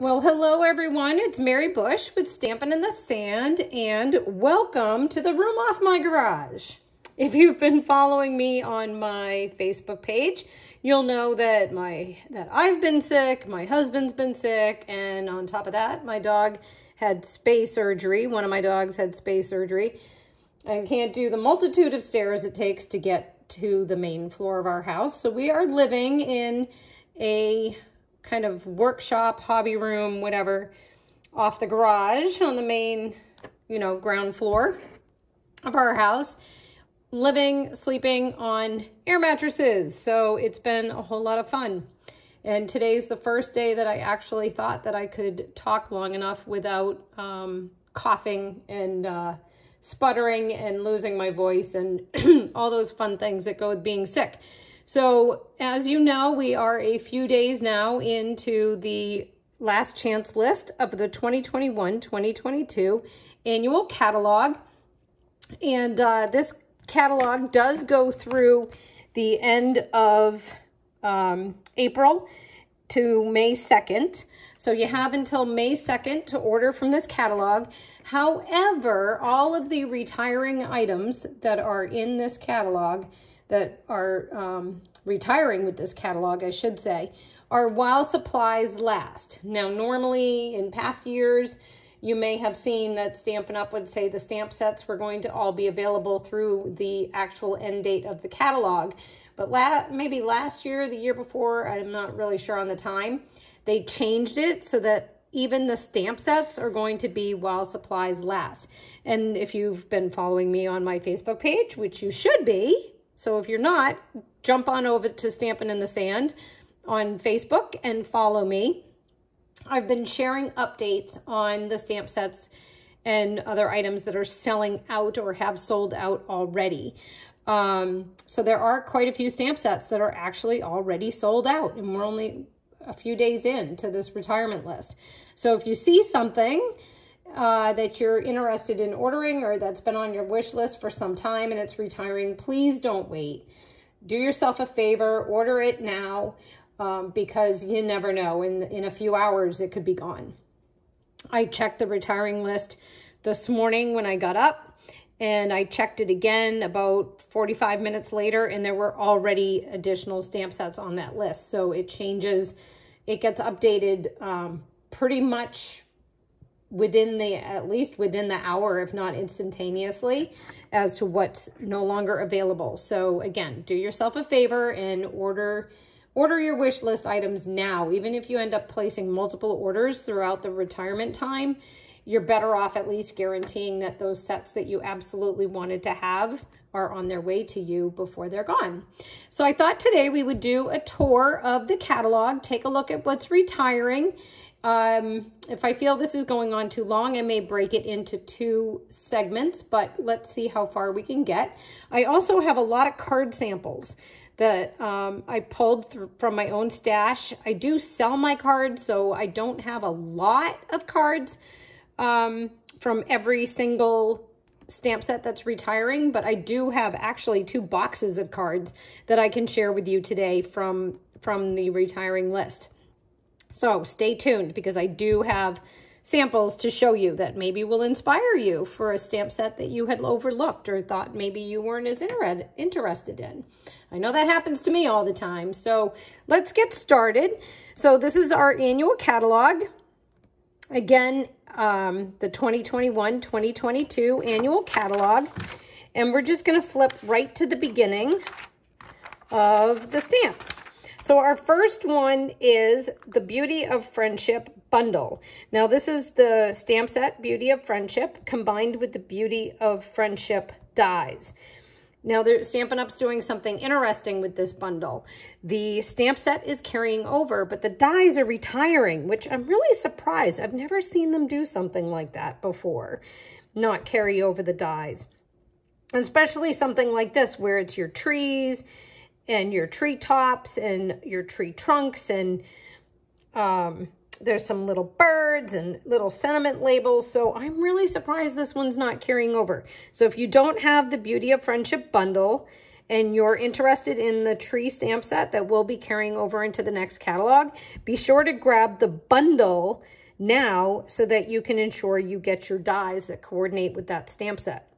Well, hello everyone, it's Mary Bush with Stampin' in the Sand, and welcome to the room off my garage. If you've been following me on my Facebook page, you'll know that I've been sick, my husband's been sick, and on top of that, my dog had spay surgery. One of my dogs had spay surgery and can't do the multitude of stairs it takes to get to the main floor of our house. So we are living in a kind of workshop, hobby room, whatever, off the garage on the main, ground floor of our house, living, sleeping on air mattresses. So it's been a whole lot of fun. And today's the first day that I actually thought that I could talk long enough without coughing and sputtering and losing my voice and all those fun things that go with being sick. So as you know, we are a few days now into the last chance list of the 2021-2022 annual catalog. And this catalog does go through the end of April to May 2nd. So you have until May 2nd to order from this catalog. However, all of the retiring items that are in this catalog are while supplies last. Now, normally in past years, you may have seen that Stampin' Up! Would say the stamp sets were going to all be available through the actual end date of the catalog. But maybe last year, the year before, I'm not really sure on the time, they changed it so that even the stamp sets are going to be while supplies last. And if you've been following me on my Facebook page, which you should be, so if you're not, jump on over to Stampin' in the Sand on Facebook and follow me. I've been sharing updates on the stamp sets and other items that are selling out or have sold out already. So there are quite a few stamp sets that are actually already sold out, and we're only a few days into this retirement list. So if you see something that you're interested in ordering or that's been on your wish list for some time and it's retiring, please don't wait. Do yourself a favor, order it now, because you never know. In a few hours, it could be gone. I checked the retiring list this morning when I got up, and I checked it again about 45 minutes later, and there were already additional stamp sets on that list. So it changes, it gets updated pretty much at least within the hour, if not instantaneously, as to what's no longer available. So again, do yourself a favor and order your wish list items now. Even if you end up placing multiple orders throughout the retirement time, you're better off at least guaranteeing that those sets that you absolutely wanted to have are on their way to you before they're gone. So I thought today we would do a tour of the catalog, take a look at what's retiring. If I feel this is going on too long, I may break it into two segments, but let's see how far we can get. I also have a lot of card samples that I pulled from my own stash. I do sell my cards, so I don't have a lot of cards from every single stamp set that's retiring, but I do have actually two boxes of cards that I can share with you today from the retiring list. So stay tuned, because I do have samples to show you that maybe will inspire you for a stamp set that you had overlooked or thought maybe you weren't as interested in. I know that happens to me all the time. So let's get started. So this is our annual catalog. Again, the 2021-2022 annual catalog. And we're just going to flip right to the beginning of the stamps. So our first one is the Beauty of Friendship bundle. Now this is the stamp set Beauty of Friendship combined with the Beauty of Friendship dies. Now Stampin' Up's doing something interesting with this bundle. The stamp set is carrying over, but the dies are retiring, which I'm really surprised. I've never seen them do something like that before, not carry over the dies. Especially something like this where it's your trees, and your tree tops and your tree trunks, and there's some little birds and little sentiment labels. So I'm really surprised this one's not carrying over. So if you don't have the Beauty of Friendship bundle and you're interested in the tree stamp set that we'll be carrying over into the next catalog, be sure to grab the bundle now so that you can ensure you get your dies that coordinate with that stamp set.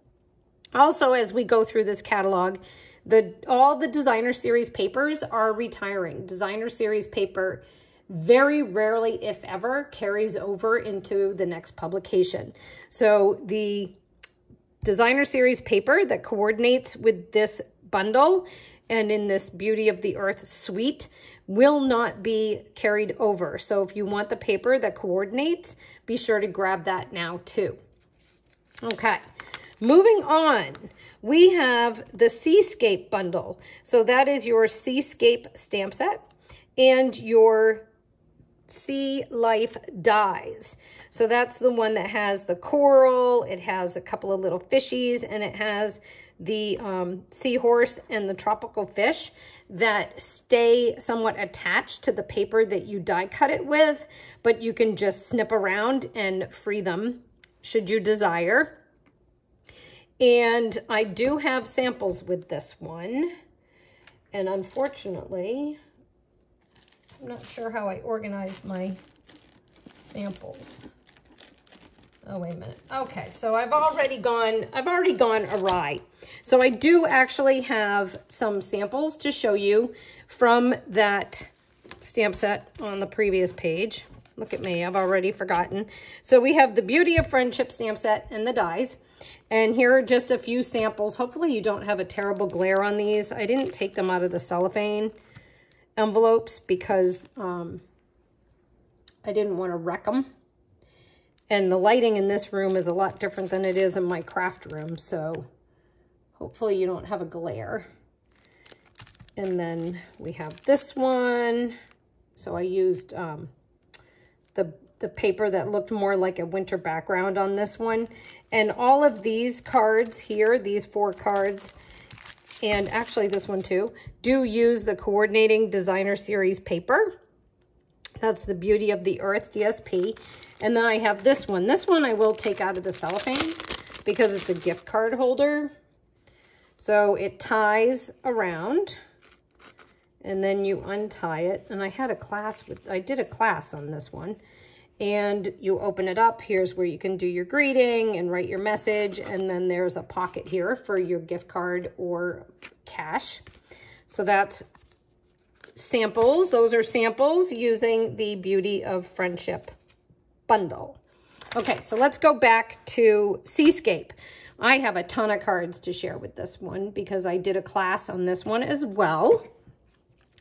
Also, as we go through this catalog, all the Designer Series papers are retiring. Designer Series paper very rarely, if ever, carries over into the next publication. So the Designer Series paper that coordinates with this bundle and in this Beauty of the Earth suite will not be carried over. So if you want the paper that coordinates, be sure to grab that now too. Okay, moving on. We have the Seascape bundle. So that is your Seascape stamp set and your Sea Life dies. So that's the one that has the coral, it has a couple of little fishies, and it has the seahorse and the tropical fish that stay somewhat attached to the paper that you die cut it with, but you can just snip around and free them should you desire. And I do have samples with this one, and unfortunately, I'm not sure how I organized my samples. Oh, wait a minute. Okay, so I've already gone awry. So I do actually have some samples to show you from that stamp set on the previous page. Look at me, I've already forgotten. So we have the Beauty of Friendship stamp set and the dies. And here are just a few samples. Hopefully you don't have a terrible glare on these. I didn't take them out of the cellophane envelopes because I didn't want to wreck them. And the lighting in this room is a lot different than it is in my craft room. So hopefully you don't have a glare. And then we have this one. So I used the paper that looked more like a winter background on this one. And all of these cards here, these 4 cards, and actually this one too, do use the coordinating Designer Series paper. That's the Beauty of the Earth DSP. And then I have this one. This one I will take out of the cellophane because it's a gift card holder. So it ties around and then you untie it. And I had a class with, I did a class on this one. And you open it up. Here's where you can do your greeting and write your message. And then there's a pocket here for your gift card or cash. So that's samples. Those are samples using the Beauty of Friendship bundle. Okay, so let's go back to Seascape. I have a ton of cards to share with this one because I did a class on this one as well.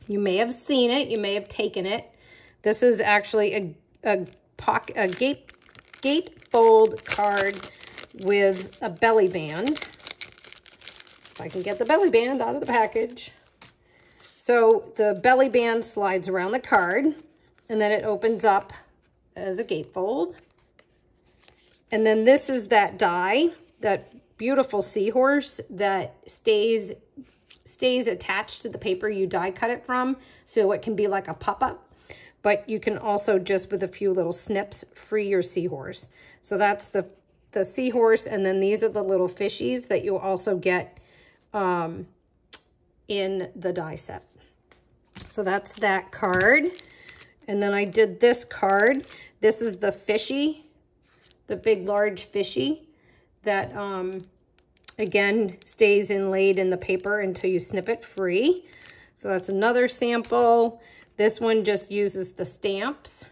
You may have seen it. You may have taken it. This is actually a gatefold card with a belly band. If I can get the belly band out of the package. So the belly band slides around the card and then it opens up as a gatefold. And then this is that die, that beautiful seahorse that stays attached to the paper you die cut it from, so it can be like a pop-up. But you can also just with a few little snips free your seahorse. So that's the seahorse, and then these are the little fishies that you'll also get in the die set. So that's that card. And then I did this card. This is the fishy, the big large fishy that again stays inlaid in the paper until you snip it free. So that's another sample. This one just uses the stamps.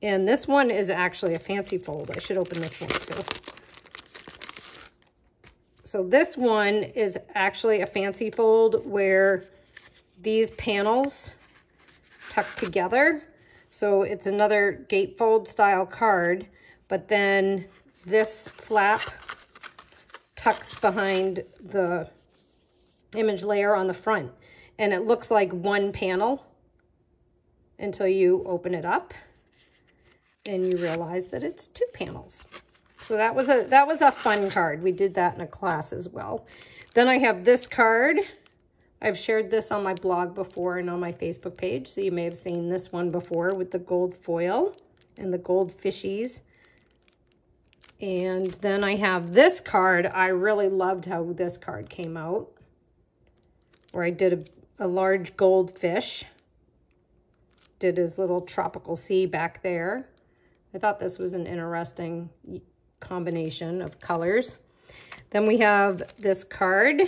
And this one is actually a fancy fold. I should open this one too. So this one is actually a fancy fold where these panels tuck together. So it's another gatefold style card, but then this flap tucks behind the image layer on the front. And it looks like one panel until you open it up and you realize that it's 2 panels. So that was a fun card. We did that in a class as well. Then I have this card. I've shared this on my blog before and on my Facebook page, so you may have seen this one before with the gold foil and the gold fishies And then I have this card. I really loved how this card came out, where I did a large goldfish. Did his little tropical sea back there. I thought this was an interesting combination of colors. Then we have this card,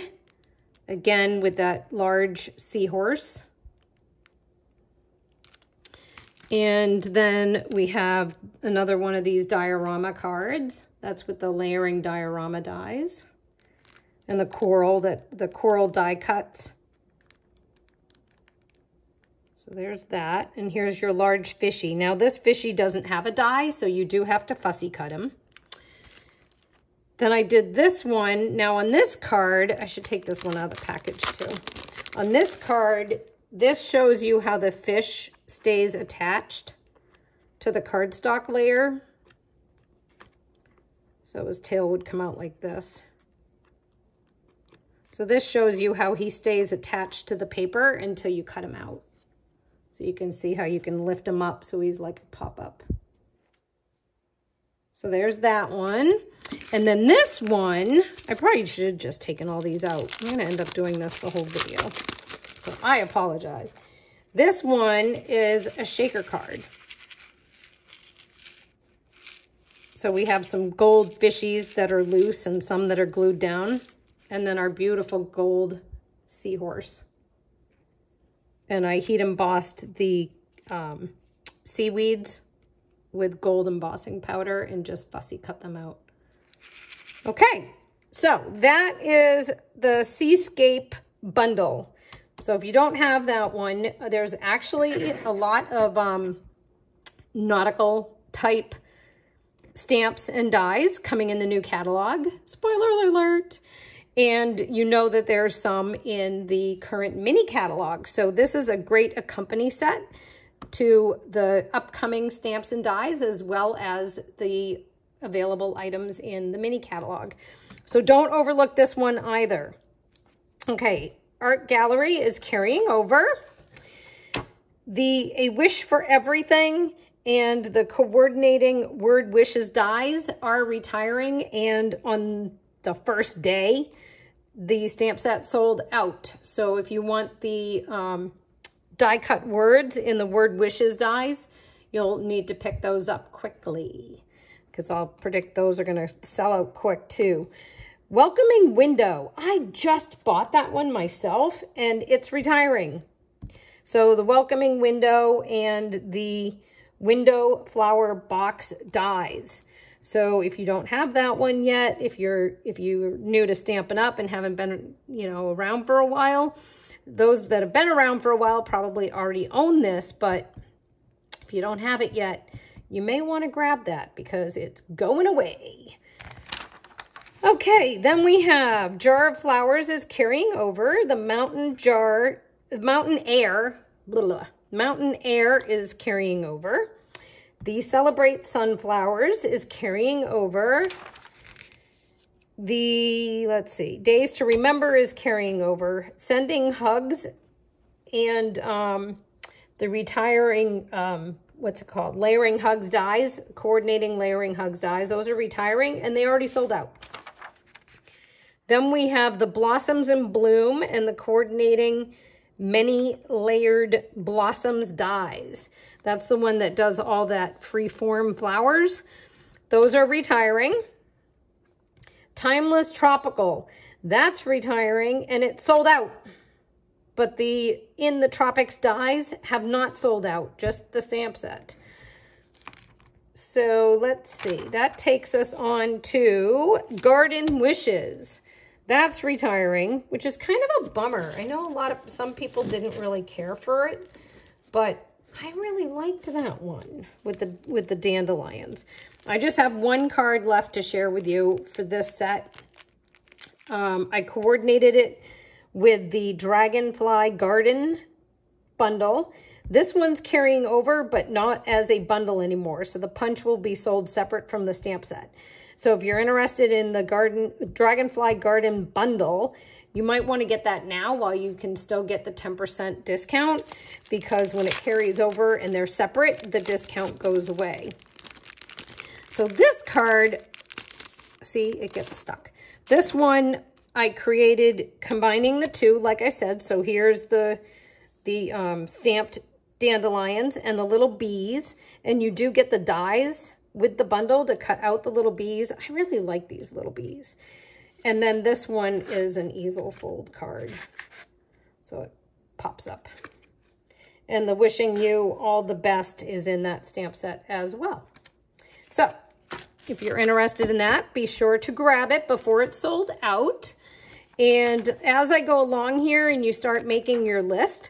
again with that large seahorse. And then we have another one of these diorama cards. That's with the layering diorama dies. And the coral, the coral die cuts. So there's that. And here's your large fishy. Now this fishy doesn't have a die, so you do have to fussy cut him. Then I did this one. Now on this card, I should take this one out of the package too. On this card, this shows you how the fish stays attached to the cardstock layer. So his tail would come out like this. So this shows you how he stays attached to the paper until you cut him out. So you can see how you can lift him up so he's like a pop-up. So there's that one. And then this one, I probably should have just taken all these out. I'm gonna end up doing this the whole video. So I apologize. This one is a shaker card. So we have some gold fishies that are loose and some that are glued down. And then our beautiful gold seahorse. And I heat embossed the seaweeds with gold embossing powder and just fussy cut them out. Okay, so that is the Seascape bundle. So if you don't have that one, there's actually a lot of nautical type stamps and dies coming in the new catalog. Spoiler alert. And you know that there's some in the current mini catalog. So this is a great accompany set to the upcoming stamps and dies, as well as the available items in the mini catalog. So don't overlook this one either. Okay. Art Gallery is carrying over the A Wish for Everything and the Coordinating Word Wishes dies are retiring, and on the first day, the stamp set sold out. So if you want the die cut words in the Word Wishes dies, you'll need to pick those up quickly, because I'll predict those are going to sell out quick too. Welcoming Window. I just bought that one myself, and it's retiring. So the Welcoming Window and the Window Flower Box dies. So if you don't have that one yet, if you're new to Stampin' Up! And haven't been, you know, around for a while, those that have been around for a while probably already own this, but if you don't have it yet, you may want to grab that because it's going away. Okay, then we have Jar of Flowers is carrying over the Mountain Air is carrying over. The Celebrate Sunflowers is carrying over. The, let's see, Days to Remember is carrying over. Sending Hugs and the retiring, what's it called? Layering Hugs dies, Coordinating Layering Hugs dies. Those are retiring and they already sold out. Then we have the Blossoms in Bloom and the Coordinating Many Layered Blossoms dies. That's the one that does all that freeform flowers. Those are retiring. Timeless Tropical, that's retiring and it's sold out. But the In the Tropics dies have not sold out, just the stamp set. So let's see, that takes us on to Garden Wishes. That's retiring, which is kind of a bummer. I know some people didn't really care for it, but I really liked that one with the dandelions. I just have one card left to share with you for this set. I coordinated it with the Dragonfly Garden bundle. This one's carrying over, but not as a bundle anymore. So the punch will be sold separate from the stamp set. So if you're interested in the Dragonfly Garden bundle, you might want to get that now while you can still get the 10% discount, because when it carries over and they're separate, the discount goes away. So this card See, it gets stuck. This one I created combining the two, like I said. So here's the stamped dandelions and the little bees. And you do get the dies with the bundle to cut out the little bees. I really like these little bees. And then this one is an easel fold card. So it pops up. And the wishing you all the best is in that stamp set as well. So if you're interested in that, be sure to grab it before it's sold out. And as I go along here and you start making your list,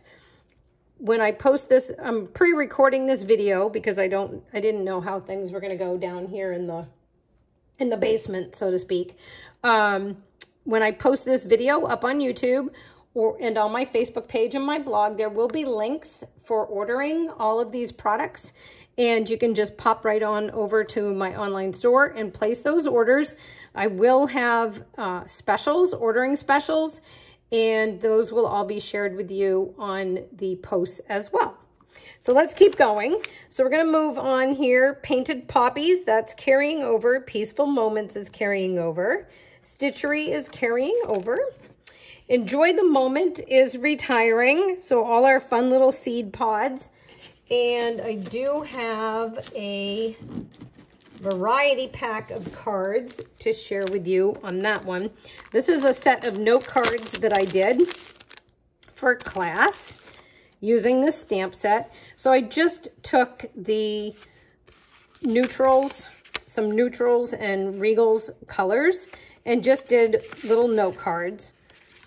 when I post this, I'm pre-recording this video because I didn't know how things were going to go down here in the basement, so to speak. When I post this video up on YouTube and on my Facebook page and my blog, there will be links for ordering all of these products. And you can just pop right on over to my online store and place those orders. I will have specials, ordering specials, and those will all be shared with you on the posts as well. So let's keep going. So we're going to move on here. Painted Poppies, that's carrying over. Peaceful Moments is carrying over. Stitchery is carrying over. Enjoy the Moment is retiring. So all our fun little seed pods. And I do have a variety pack of cards to share with you on that one. This is a set of note cards that I did for class using this stamp set. So I just took the neutrals, some neutrals and regals colors, and just did little note cards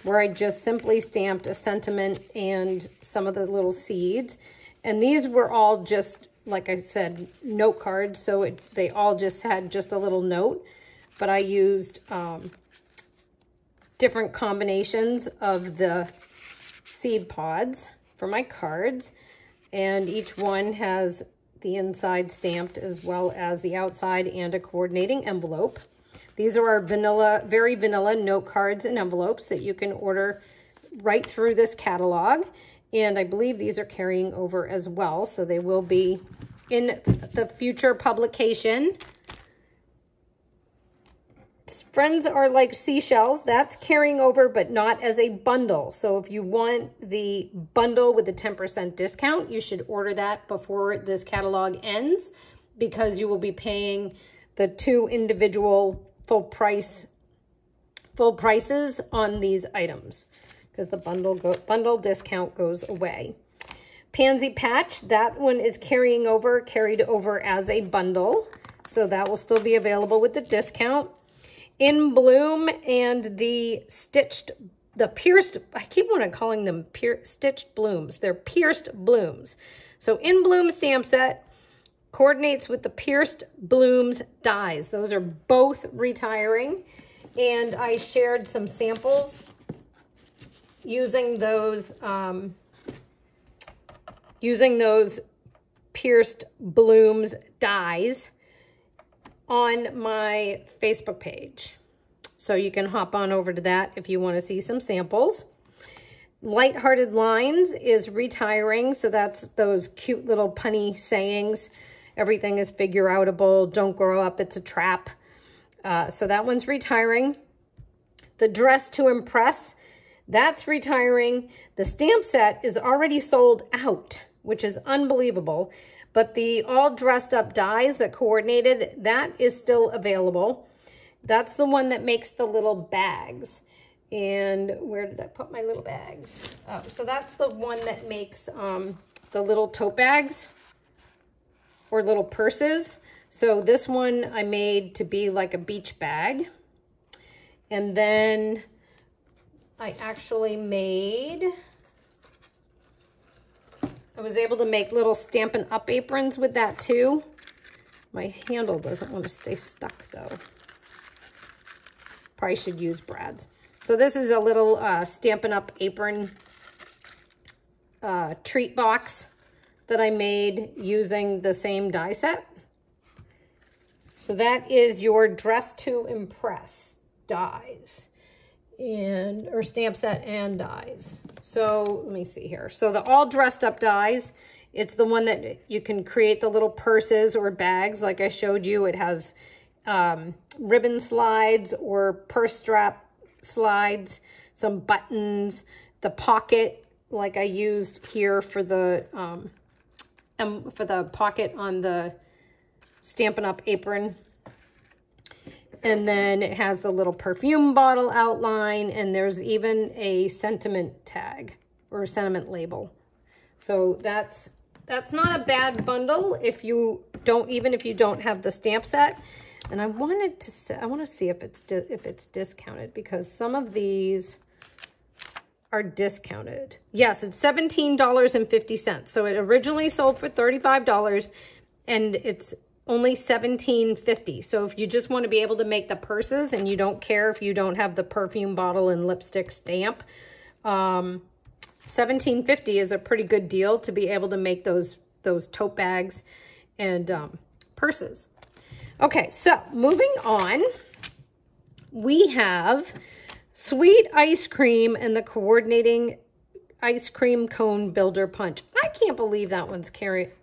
where I just simply stamped a sentiment and some of the little seeds. And these were all just, like I said, note cards. So they all just had just a little note. But I used different combinations of the seed pods for my cards. And each one has the inside stamped as well as the outside and a coordinating envelope. These are our vanilla, very vanilla note cards and envelopes that you can order right through this catalog. And I believe these are carrying over as well. So they will be in the future publication. Friends are like seashells. That's carrying over, but not as a bundle. So if you want the bundle with the 10% discount, you should order that before this catalog ends, because you will be paying the two individual full prices on these items, because the bundle discount goes away. Pansy Patch, that one is carried over as a bundle. So that will still be available with the discount. In Bloom and the pierced, I keep on calling them stitched blooms. They're pierced blooms. So In Bloom stamp set coordinates with the pierced blooms dies. Those are both retiring. And I shared some samples using those pierced blooms dies on my Facebook page. So you can hop on over to that if you want to see some samples. Lighthearted Lines is retiring. So that's those cute little punny sayings. Everything is figure outable. Don't grow up. It's a trap. So that one's retiring. The Dress to Impress, that's retiring. The stamp set is already sold out, which is unbelievable. But the all dressed up dies that coordinated, that is still available. That's the one that makes the little bags. And where did I put my little bags? Oh, so that's the one that makes the little tote bags or little purses. So this one I made to be like a beach bag. And then I actually I was able to make little Stampin' Up! Aprons with that too. My handle doesn't want to stay stuck though. Probably should use Brad's. So this is a little Stampin' Up! Apron treat box that I made using the same die set. So that is your Dress to Impress dies. Or stamp set and dies. So let me see here. So the all dressed up dies, it's the one that you can create the little purses or bags like I showed you. It has ribbon slides or purse strap slides, some buttons, the pocket like I used here for the pocket on the Stampin' Up! Apron. And then it has the little perfume bottle outline, and there's even a sentiment tag or a sentiment label. So that's not a bad bundle if you don't, even if you don't have the stamp set. And I wanted to, I want to see if it's discounted, because some of these are discounted. Yes, it's $17.50. So it originally sold for $35, and it's only $17.50. So if you just want to be able to make the purses and you don't care if you don't have the perfume bottle and lipstick stamp, $17.50 is a pretty good deal to be able to make those tote bags and purses. Okay, so moving on, we have Sweet Ice Cream and the Coordinating Ice Cream Cone Builder Punch. I can't believe that one's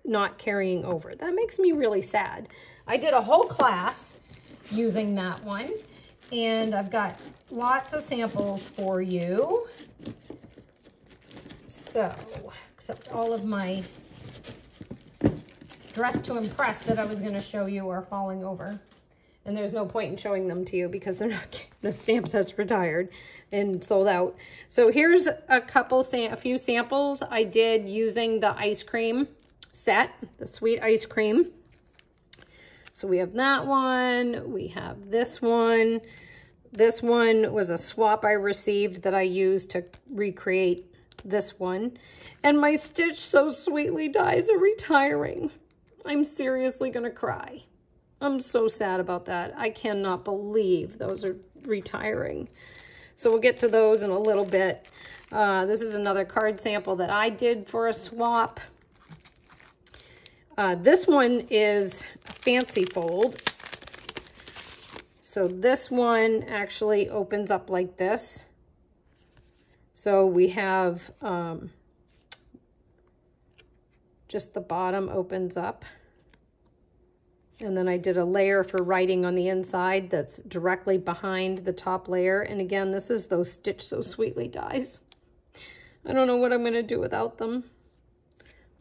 not carrying over. That makes me really sad. I did a whole class using that one, and I've got lots of samples for you. So, except all of my Dress to Impress that I was going to show you are falling over. And there's no point in showing them to you because they're not, the stamp set's retired and sold out. So here's a few samples I did using the ice cream set, the sweet ice cream. So we have that one, we have this one. This one was a swap I received that I used to recreate this one. And my Stitch So Sweetly Dies are retiring. I'm seriously gonna cry. I'm so sad about that. I cannot believe those are retiring. So we'll get to those in a little bit. This is another card sample that I did for a swap. This one is a fancy fold. So this one actually opens up like this. So we have just the bottom opens up. And then I did a layer for writing on the inside that's directly behind the top layer. And again, this is those Stitch So Sweetly Dies. I don't know what I'm going to do without them.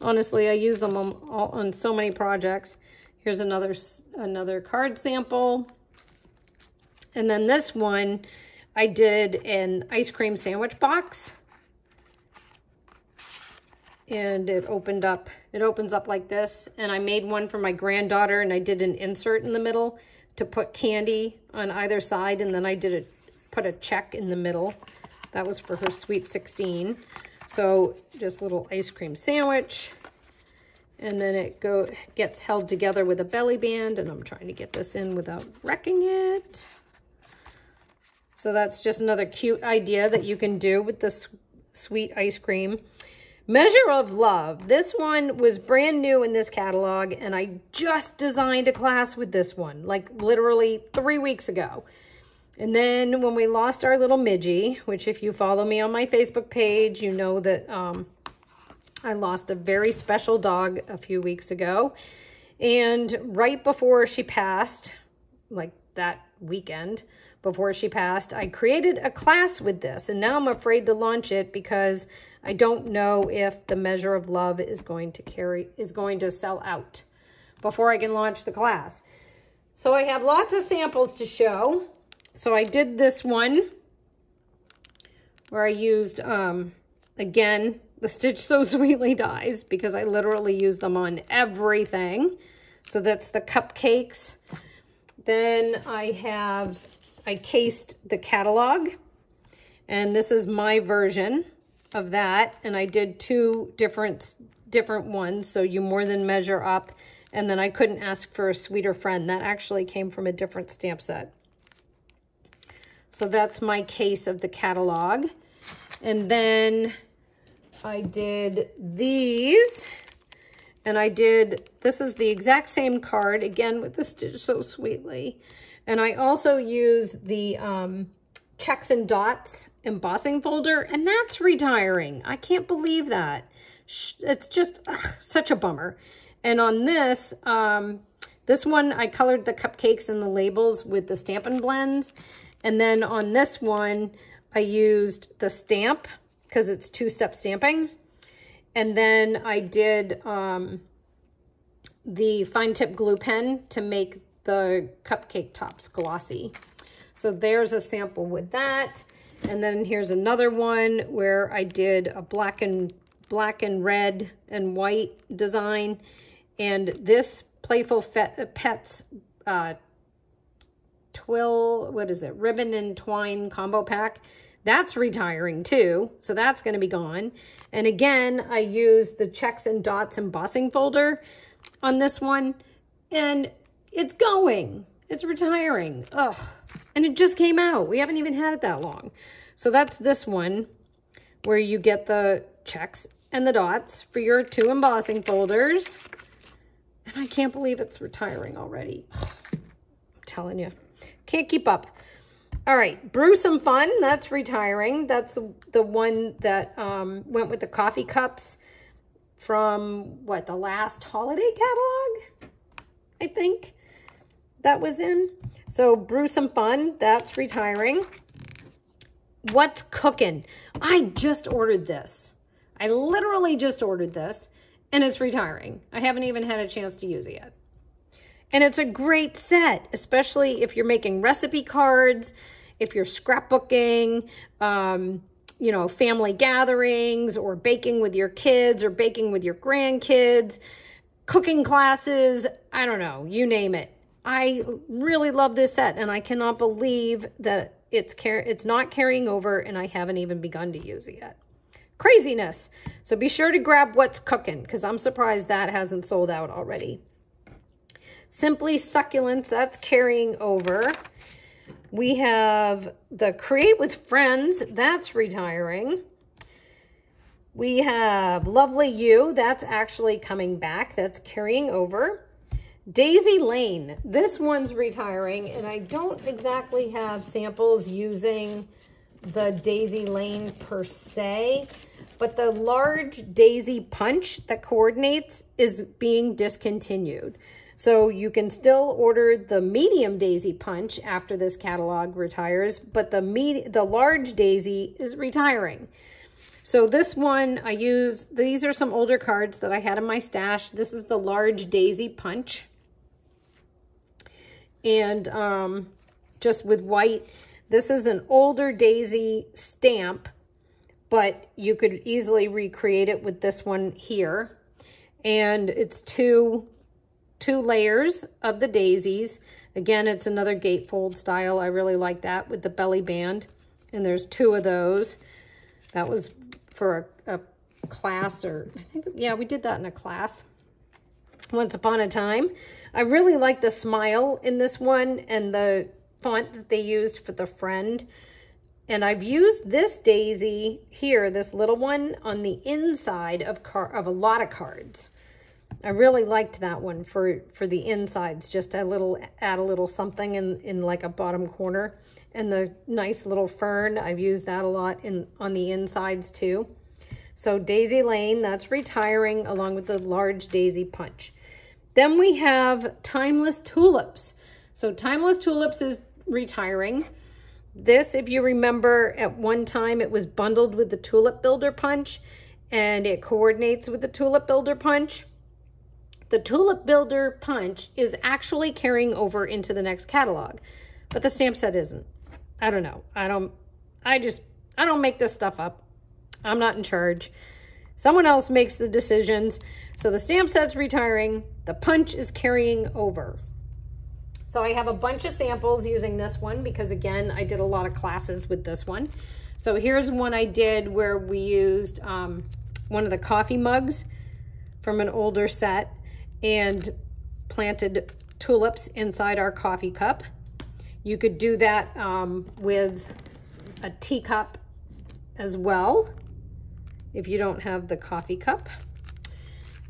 Honestly, I use them on so many projects. Here's another card sample. And then this one, I did an ice cream sandwich box. And it opened up, it opens up like this. And I made one for my granddaughter, and I did an insert in the middle to put candy on either side. And then I did put a check in the middle. That was for her sweet 16. So just a little ice cream sandwich. And then it gets held together with a belly band. And I'm trying to get this in without wrecking it. So that's just another cute idea that you can do with this sweet ice cream. Measure of Love. This one was brand new in this catalog, and I just designed a class with this one, like literally 3 weeks ago. And then when we lost our little Midgie, which if you follow me on my Facebook page, you know that I lost a very special dog a few weeks ago. And right before she passed, like that weekend, before she passed, I created a class with this, and now I'm afraid to launch it because I don't know if the Measure of Love is going to sell out before I can launch the class. So I have lots of samples to show. So I did this one where I used, again, the Stitch So Sweetly Dies, because I literally use them on everything. So that's the cupcakes. Then I cased the catalog, and this is my version of that. And I did two different ones, so you more than measure up. And then I couldn't ask for a sweeter friend. That actually came from a different stamp set. So that's my case of the catalog. And then I did these, and I did, this is the exact same card, again with the Stitch So Sweetly. And I also use the Checks and Dots embossing folder, and that's retiring. I can't believe that. It's just such a bummer. And on this, This one, I colored the cupcakes and the labels with the Stampin' Blends. And then on this one, I used the stamp because it's two-step stamping. And then I did the fine tip glue pen to make the cupcake tops glossy. So there's a sample with that. And then here's another one where I did a black and red and white design. And this Playful Pets twill, what is it? Ribbon and twine combo pack. That's retiring too. So that's going to be gone. And again, I used the checks and dots embossing folder on this one. And it's going. It's retiring. Ugh. And it just came out. We haven't even had it that long. So that's this one where you get the checks and the dots for your two embossing folders. And I can't believe it's retiring already. Ugh. I'm telling you. Can't keep up. All right. Brew Some Fun. That's retiring. That's the one that went with the coffee cups from, what, the last holiday catalog? I think that was in. So Brew Some Fun. That's retiring. What's Cooking? I just ordered this. I literally just ordered this. And it's retiring. I haven't even had a chance to use it yet. And it's a great set, especially if you're making recipe cards, if you're scrapbooking, you know, family gatherings, or baking with your kids or baking with your grandkids, cooking classes, I don't know, you name it. I really love this set, and I cannot believe that it's not carrying over and I haven't even begun to use it yet. Craziness. So be sure to grab What's Cooking, because I'm surprised that hasn't sold out already. Simply Succulents, that's carrying over. We have the Create with Friends, that's retiring. We have Lovely You, that's actually coming back, that's carrying over. Daisy Lane, this one's retiring, and I don't exactly have samples using the Daisy Lane per se, but the large daisy punch that coordinates is being discontinued. So you can still order the medium daisy punch after this catalog retires, but the large daisy is retiring. So this one I use, these are some older cards that I had in my stash. This is the large daisy punch. And just with white. This is an older daisy stamp, but you could easily recreate it with this one here. And it's two layers of the daisies. Again, it's another gatefold style. I really like that with the belly band. And there's two of those. That was for a class, or I think, yeah, we did that in a class once upon a time. I really like the smile in this one and the font that they used for the friend. And I've used this daisy here, this little one, on the inside of a lot of cards. I really liked that one for the insides, just add a little something in like a bottom corner. And the nice little fern, I've used that a lot on the insides too. So Daisy Lane, that's retiring along with the large daisy punch. Then we have Timeless Tulips. So Timeless Tulips is retiring. This, if you remember, at one time it was bundled with the Tulip Builder Punch, and it coordinates with the Tulip Builder Punch. The Tulip Builder Punch is actually carrying over into the next catalog, but the stamp set isn't. I don't know. I don't make this stuff up. I'm not in charge. Someone else makes the decisions. So the stamp set's retiring. The punch is carrying over. So I have a bunch of samples using this one because, again, I did a lot of classes with this one. So here's one I did where we used one of the coffee mugs from an older set and planted tulips inside our coffee cup. You could do that with a teacup as well if you don't have the coffee cup.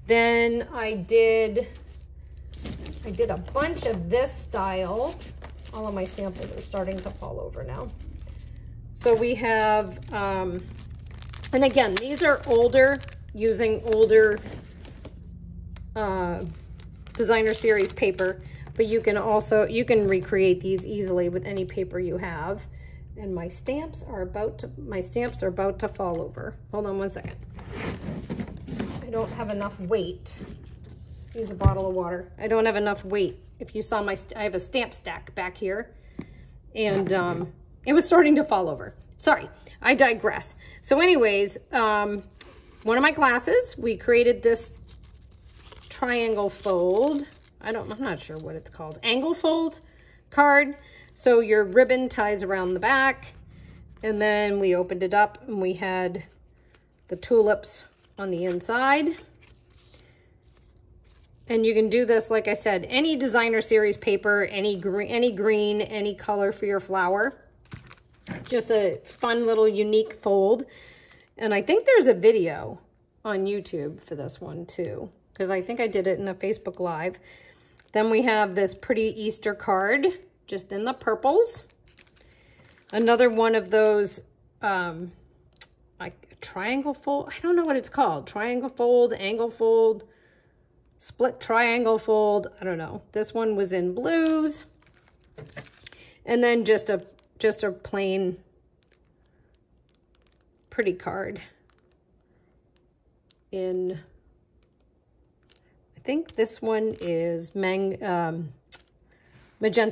Then I did a bunch of this style. All of my samples are starting to fall over now. So we have, and again, these are older, using older designer series paper, but you can also, you can recreate these easily with any paper you have. And my stamps are about to, fall over. Hold on one second. I don't have enough weight. Use a bottle of water. I don't have enough weight. If you saw my, I have a stamp stack back here, and it was starting to fall over. Sorry, I digress. So anyways, one of my classes, we created this triangle fold. I'm not sure what it's called. Angle fold card. So your ribbon ties around the back, and then we opened it up and we had the tulips on the inside. And you can do this, like I said, any designer series paper, any green, any color for your flower. Just a fun little unique fold. And I think there's a video on YouTube for this one too, because I think I did it in a Facebook Live. Then we have this pretty Easter card, just in the purples. Another one of those, like a triangle fold. I don't know what it's called. Triangle fold, angle fold, split triangle fold. I don't know. This one was in blues. And then just a plain, pretty card in, I think this one is Magenta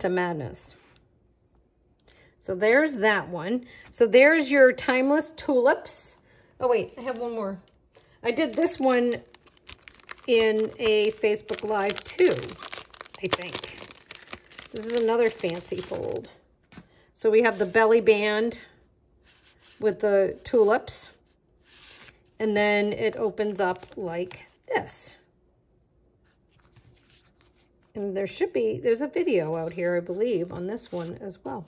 Madness. So there's that one. So there's your timeless tulips. Oh wait, I have one more. I did this one in a Facebook Live too, I think. This is another fancy fold. So we have the belly band with the tulips, and then it opens up like this. And there should be, there's a video out here, I believe, on this one as well.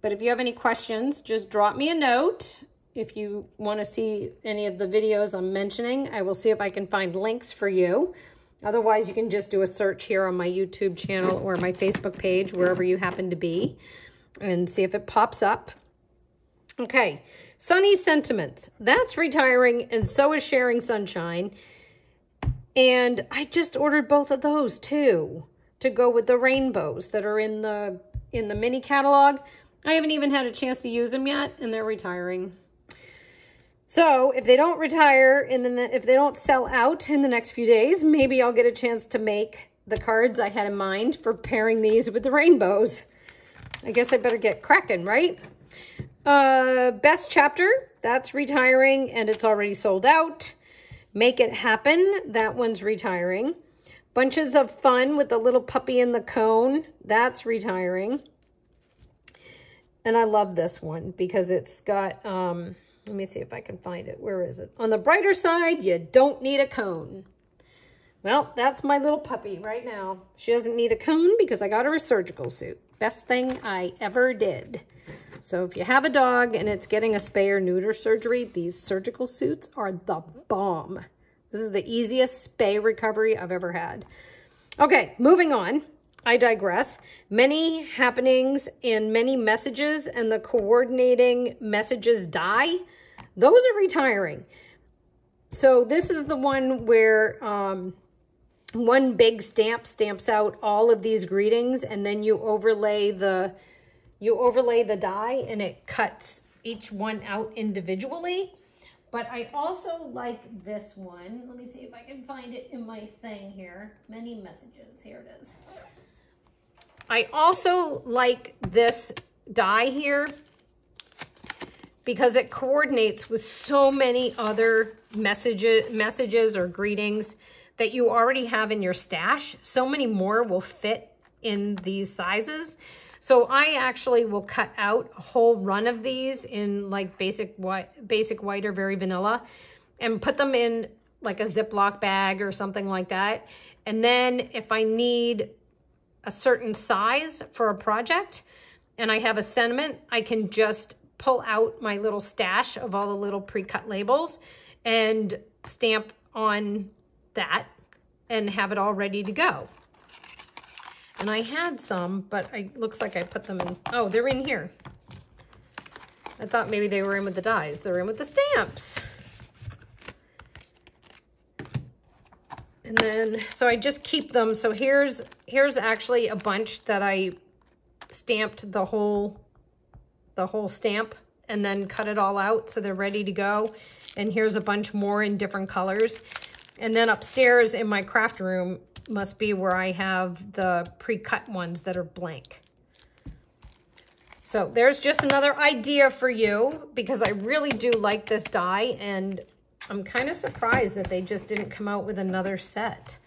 But if you have any questions, just drop me a note. If you want to see any of the videos I'm mentioning, I will see if I can find links for you. Otherwise, you can just do a search here on my YouTube channel or my Facebook page, wherever you happen to be, and see if it pops up. Okay, sunny sentiments. That's retiring, and so is sharing sunshine. And I just ordered both of those too, to go with the rainbows that are in the mini catalog. I haven't even had a chance to use them yet, and they're retiring. So if they don't retire, if they don't sell out in the next few days, maybe I'll get a chance to make the cards I had in mind for pairing these with the rainbows. I guess I better get cracking, right? Best chapter, that's retiring, and it's already sold out. Make It Happen, that one's retiring. Bunches of Fun with the little puppy in the cone, that's retiring. And I love this one because it's got, let me see if I can find it. Where is it? On the brighter side, you don't need a cone. Well, that's my little puppy right now. She doesn't need a cone because I got her a surgical suit. Best thing I ever did. So if you have a dog and it's getting a spay or neuter surgery, these surgical suits are the bomb. This is the easiest spay recovery I've ever had. Okay, moving on. I digress. Many happenings and many messages, and the coordinating messages die. Those are retiring. So this is the one where one big stamp stamps out all of these greetings, and then you overlay the die, and it cuts each one out individually. But I also like this one. Let me see if I can find it in my thing here. Many messages. Here it is. I also like this die here because it coordinates with so many other messages or greetings that you already have in your stash. So many more will fit in these sizes. So I actually will cut out a whole run of these in like basic white or very vanilla, and put them in like a Ziploc bag or something like that. And then if I need a certain size for a project and I have a sentiment, I can just pull out my little stash of all the little pre-cut labels and stamp on that and have it all ready to go. And I had some, but it looks like I put them in. Oh, they're in here. I thought maybe they were in with the dies. They're in with the stamps. And then, so I just keep them. So here's actually a bunch that I stamped the whole stamp and then cut it all out so they're ready to go. And here's a bunch more in different colors. And then upstairs in my craft room must be where I have the pre-cut ones that are blank. So there's just another idea for you, because I really do like this die, and I'm kind of surprised that they just didn't come out with another set.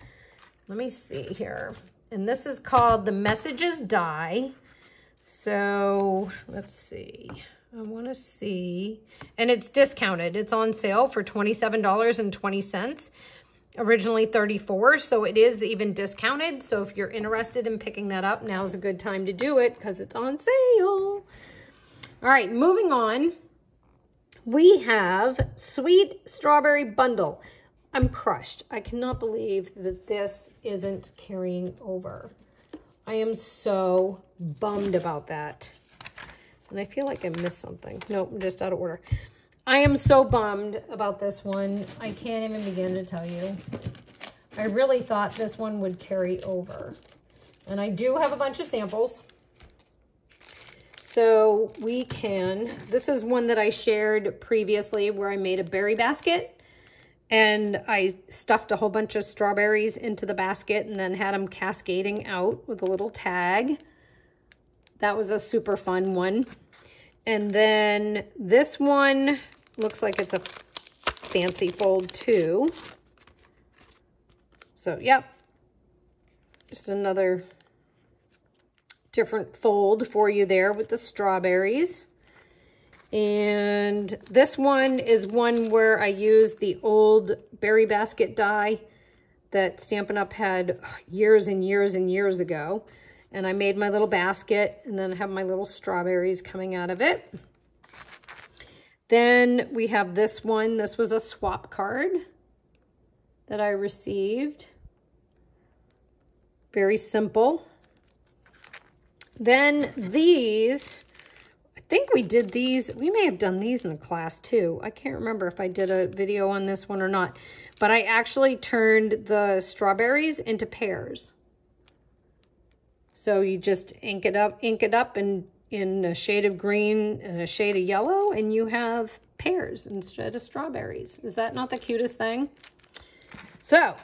Let me see here. And this is called the Messages die. So let's see. I want to see. And it's discounted. It's on sale for $27.20. Originally $34, so it is even discounted. So if you're interested in picking that up, now's a good time to do it because it's on sale. All right, moving on. We have Sweet Strawberry Bundle. I'm crushed. I cannot believe that this isn't carrying over. I am so bummed about that. And I feel like I missed something. Nope, I'm just out of order. I am so bummed about this one. I can't even begin to tell you. I really thought this one would carry over. And I do have a bunch of samples. So we can, this is one that I shared previously where I made a berry basket. And I stuffed a whole bunch of strawberries into the basket and then had them cascading out with a little tag. That was a super fun one. And then this one looks like it's a fancy fold too. So, yep. Just another different fold for you there with the strawberries. And this one is one where I used the old berry basket die that Stampin' Up! Had years and years and years ago. And I made my little basket and then have my little strawberries coming out of it. Then we have this one. This was a swap card that I received. Very simple. Then these, I think we did these. We may have done these in the class too. I can't remember if I did a video on this one or not, but I actually turned the strawberries into pears. So you just ink it up in a shade of green and a shade of yellow, and you have pears instead of strawberries. Is that not the cutest thing? So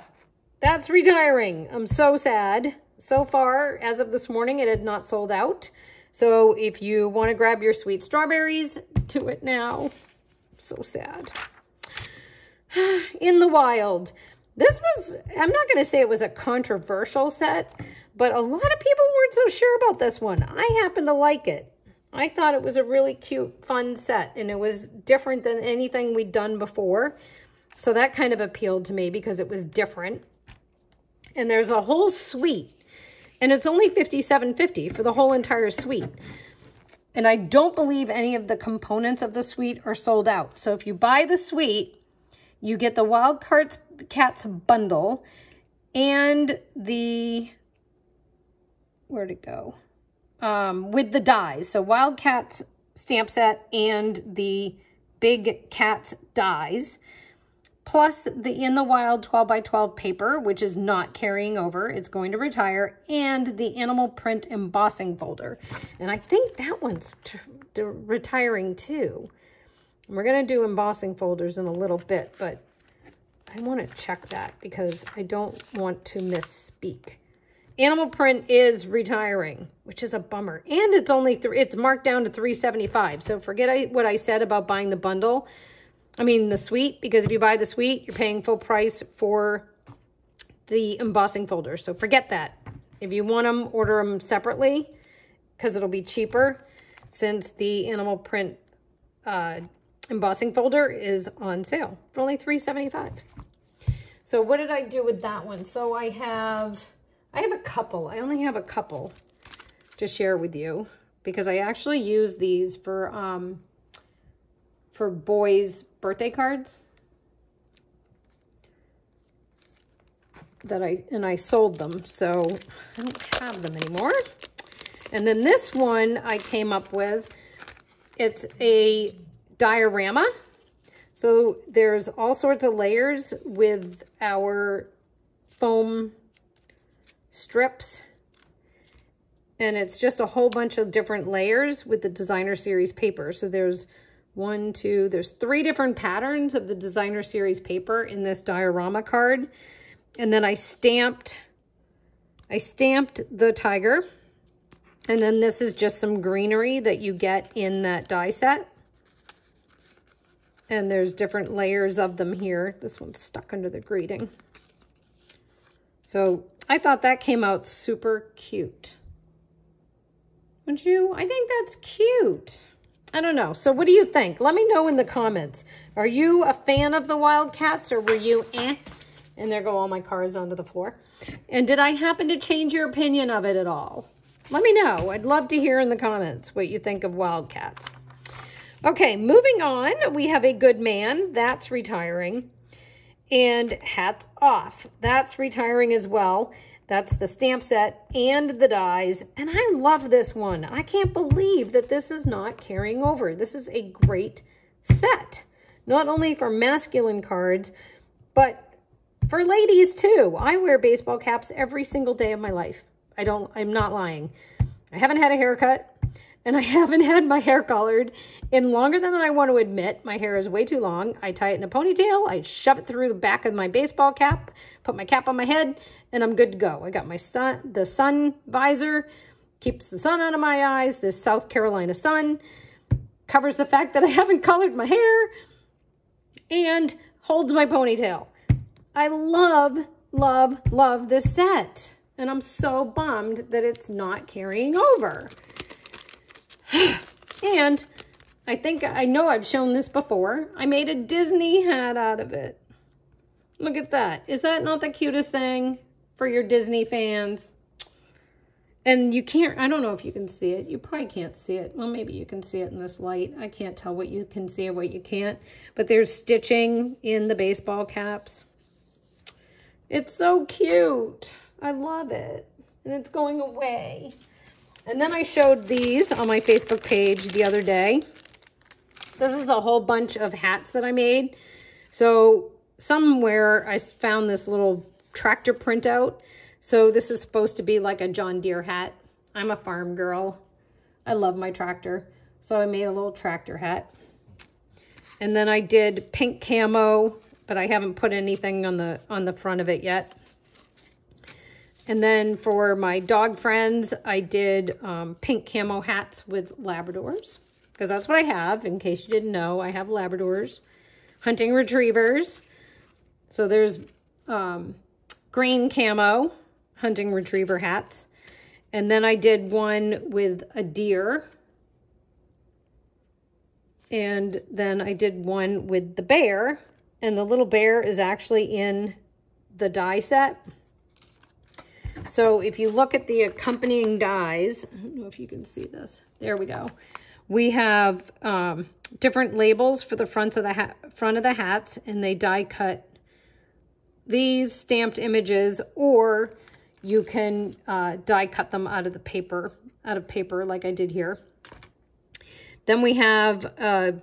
that's retiring. I'm so sad. So far, as of this morning, it had not sold out. So if you want to grab your sweet strawberries, do it now. So sad. In the wild. This was, I'm not going to say it was a controversial set, but a lot of people weren't so sure about this one. I happen to like it. I thought it was a really cute, fun set, and it was different than anything we'd done before. So that kind of appealed to me because it was different. And there's a whole suite, and it's only $57.50 for the whole entire suite. And I don't believe any of the components of the suite are sold out. So if you buy the suite, you get the Wild Cats bundle and the... Where'd it go? With the dies. So Wild Cats stamp set and the Big Cats dies. Plus the In the Wild 12x12 paper, which is not carrying over. It's going to retire. And the animal print embossing folder. And I think that one's retiring too. And we're going to do embossing folders in a little bit. But I want to check that because I don't want to misspeak. Animal print is retiring, which is a bummer. And it's only it's marked down to $3.75. So forget what I said about buying the bundle. I mean the suite, because if you buy the suite, you're paying full price for the embossing folder. So forget that. If you want them, order them separately because it'll be cheaper since the animal print embossing folder is on sale for only $3.75. So what did I do with that one? So I have a couple. I only have a couple to share with you because I actually use these for boys' birthday cards that I sold them, so I don't have them anymore. And then this one I came up with. It's a diorama. So there's all sorts of layers with our foam strips. And it's just a whole bunch of different layers with the Designer Series paper. So there's there's three different patterns of the Designer Series paper in this diorama card. And then I stamped the tiger. And then this is just some greenery that you get in that die set. And there's different layers of them here. This one's stuck under the greeting. So I thought that came out super cute. Wouldn't you? I think that's cute. I don't know. So what do you think? Let me know in the comments. Are you a fan of the Wildcats, or were you eh? And there go all my cards onto the floor. And did I happen to change your opinion of it at all? Let me know. I'd love to hear in the comments what you think of Wildcats. Okay, moving on, we have a good man. That's retiring. And hats off. That's retiring as well. That's the stamp set and the dies. And I love this one. I can't believe that this is not carrying over. This is a great set, not only for masculine cards, but for ladies too. I wear baseball caps every single day of my life. I'm not lying. I haven't had a haircut. And I haven't had my hair colored in longer than I want to admit. My hair is way too long. I tie it in a ponytail. I shove it through the back of my baseball cap, put my cap on my head, and I'm good to go. I got the sun visor, keeps the sun out of my eyes. This South Carolina sun covers the fact that I haven't colored my hair and holds my ponytail. I love, love, love this set. And I'm so bummed that it's not carrying over. And I know I've shown this before. I made a Disney hat out of it. Look at that. Is that not the cutest thing for your Disney fans? And you can't, I don't know if you can see it. You probably can't see it. Well, maybe you can see it in this light. I can't tell what you can see and what you can't. But there's stitching in the baseball caps. It's so cute. I love it. And it's going away. And then I showed these on my Facebook page the other day. This is a whole bunch of hats that I made. So somewhere I found this little tractor printout. So this is supposed to be like a John Deere hat. I'm a farm girl. I love my tractor. So I made a little tractor hat. And then I did pink camo, but I haven't put anything on the front of it yet. And then for my dog friends, I did pink camo hats with Labradors, because that's what I have. In case you didn't know, I have Labradors, hunting retrievers. So there's green camo hunting retriever hats. And then I did one with a deer. And then I did one with the bear. And the little bear is actually in the die set. So if you look at the accompanying dies, I don't know if you can see this. There we go. We have different labels for the front of the hats, and they die cut these stamped images, or you can die cut them out of paper like I did here. Then we have a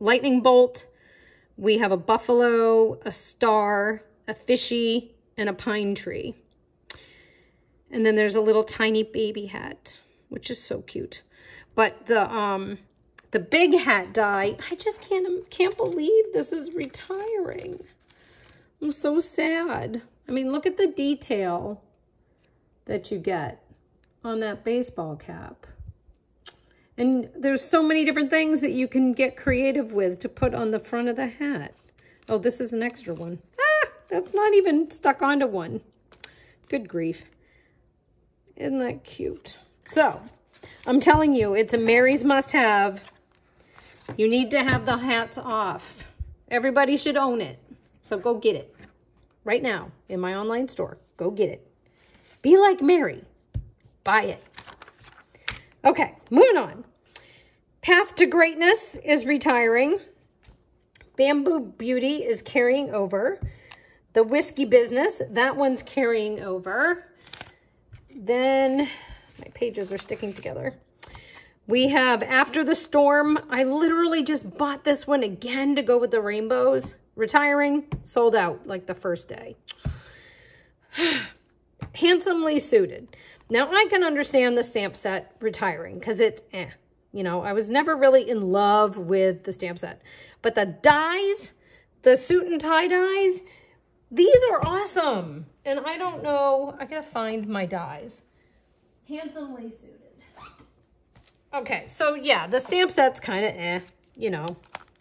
lightning bolt. We have a buffalo, a star, a fishy, and a pine tree. And then there's a little tiny baby hat, which is so cute. But the big hat die, I just can't believe this is retiring. I'm so sad. I mean, look at the detail that you get on that baseball cap. And there's so many different things that you can get creative with to put on the front of the hat. Oh, this is an extra one. Ah, that's not even stuck onto one. Good grief. Isn't that cute? So, I'm telling you, it's a Mary's must-have. You need to have the hats off. Everybody should own it. So go get it. Right now, in my online store. Go get it. Be like Mary. Buy it. Okay, moving on. Path to Greatness is retiring. Bamboo Beauty is carrying over. The Whiskey Business, that one's carrying over. Then my pages are sticking together. We have After the Storm. I literally just bought this one again to go with the rainbows. Retiring, sold out like the first day. Handsomely suited. Now, I can understand the stamp set retiring because it's eh. You know, I was never really in love with the stamp set. But the dyes, the suit and tie dyes, these are awesome. And I don't know, I gotta find my dyes. Handsomely suited. Okay, so yeah, the stamp set's kind of eh, you know,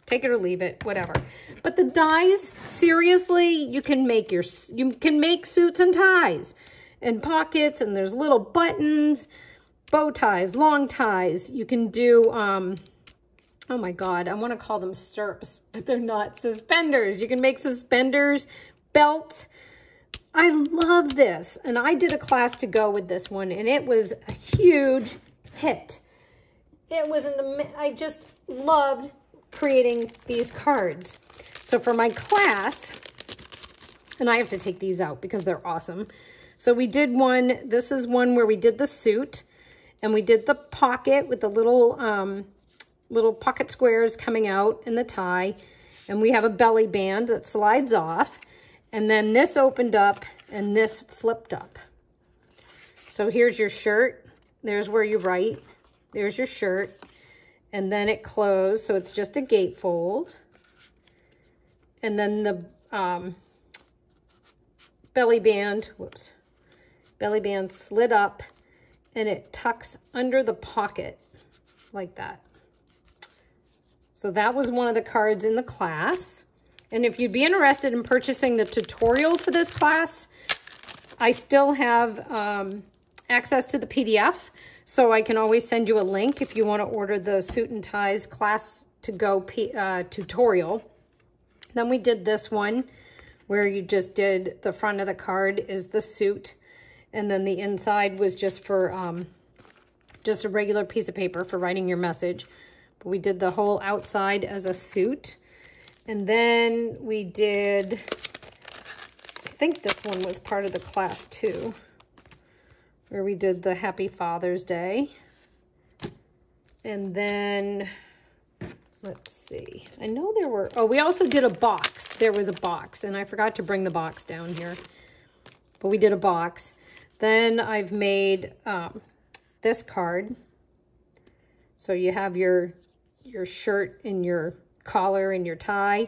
take it or leave it, whatever. But the dyes, seriously, you can make suits and ties and pockets, and there's little buttons, bow ties, long ties. You can do, oh my God, I want to call them stirrups, but they're not, suspenders. You can make suspenders, belts. I love this. And I did a class to go with this one, and it was a huge hit. It was I just loved creating these cards. So for my class, and I have to take these out because they're awesome. So we did one, this is one where we did the suit and we did the pocket with the little little pocket squares coming out and the tie. And we have a belly band that slides off. And then this opened up and this flipped up. So here's your shirt. There's where you write. There's your shirt. And then it closed. So it's just a gatefold. And then the belly band, whoops. Belly band slid up and it tucks under the pocket like that. So that was one of the cards in the class. And if you'd be interested in purchasing the tutorial for this class, I still have access to the PDF. So I can always send you a link if you want to order the suit and ties class to go tutorial. Then we did this one where you just did the front of the card is the suit. And then the inside was just for, just a regular piece of paper for writing your message. But we did the whole outside as a suit. And then we did, I think this one was part of the class too, where we did the Happy Father's Day. And then, let's see, I know there were, oh, we also did a box. There was a box, and I forgot to bring the box down here. But we did a box. Then I've made this card. So you have your shirt and your collar and your tie.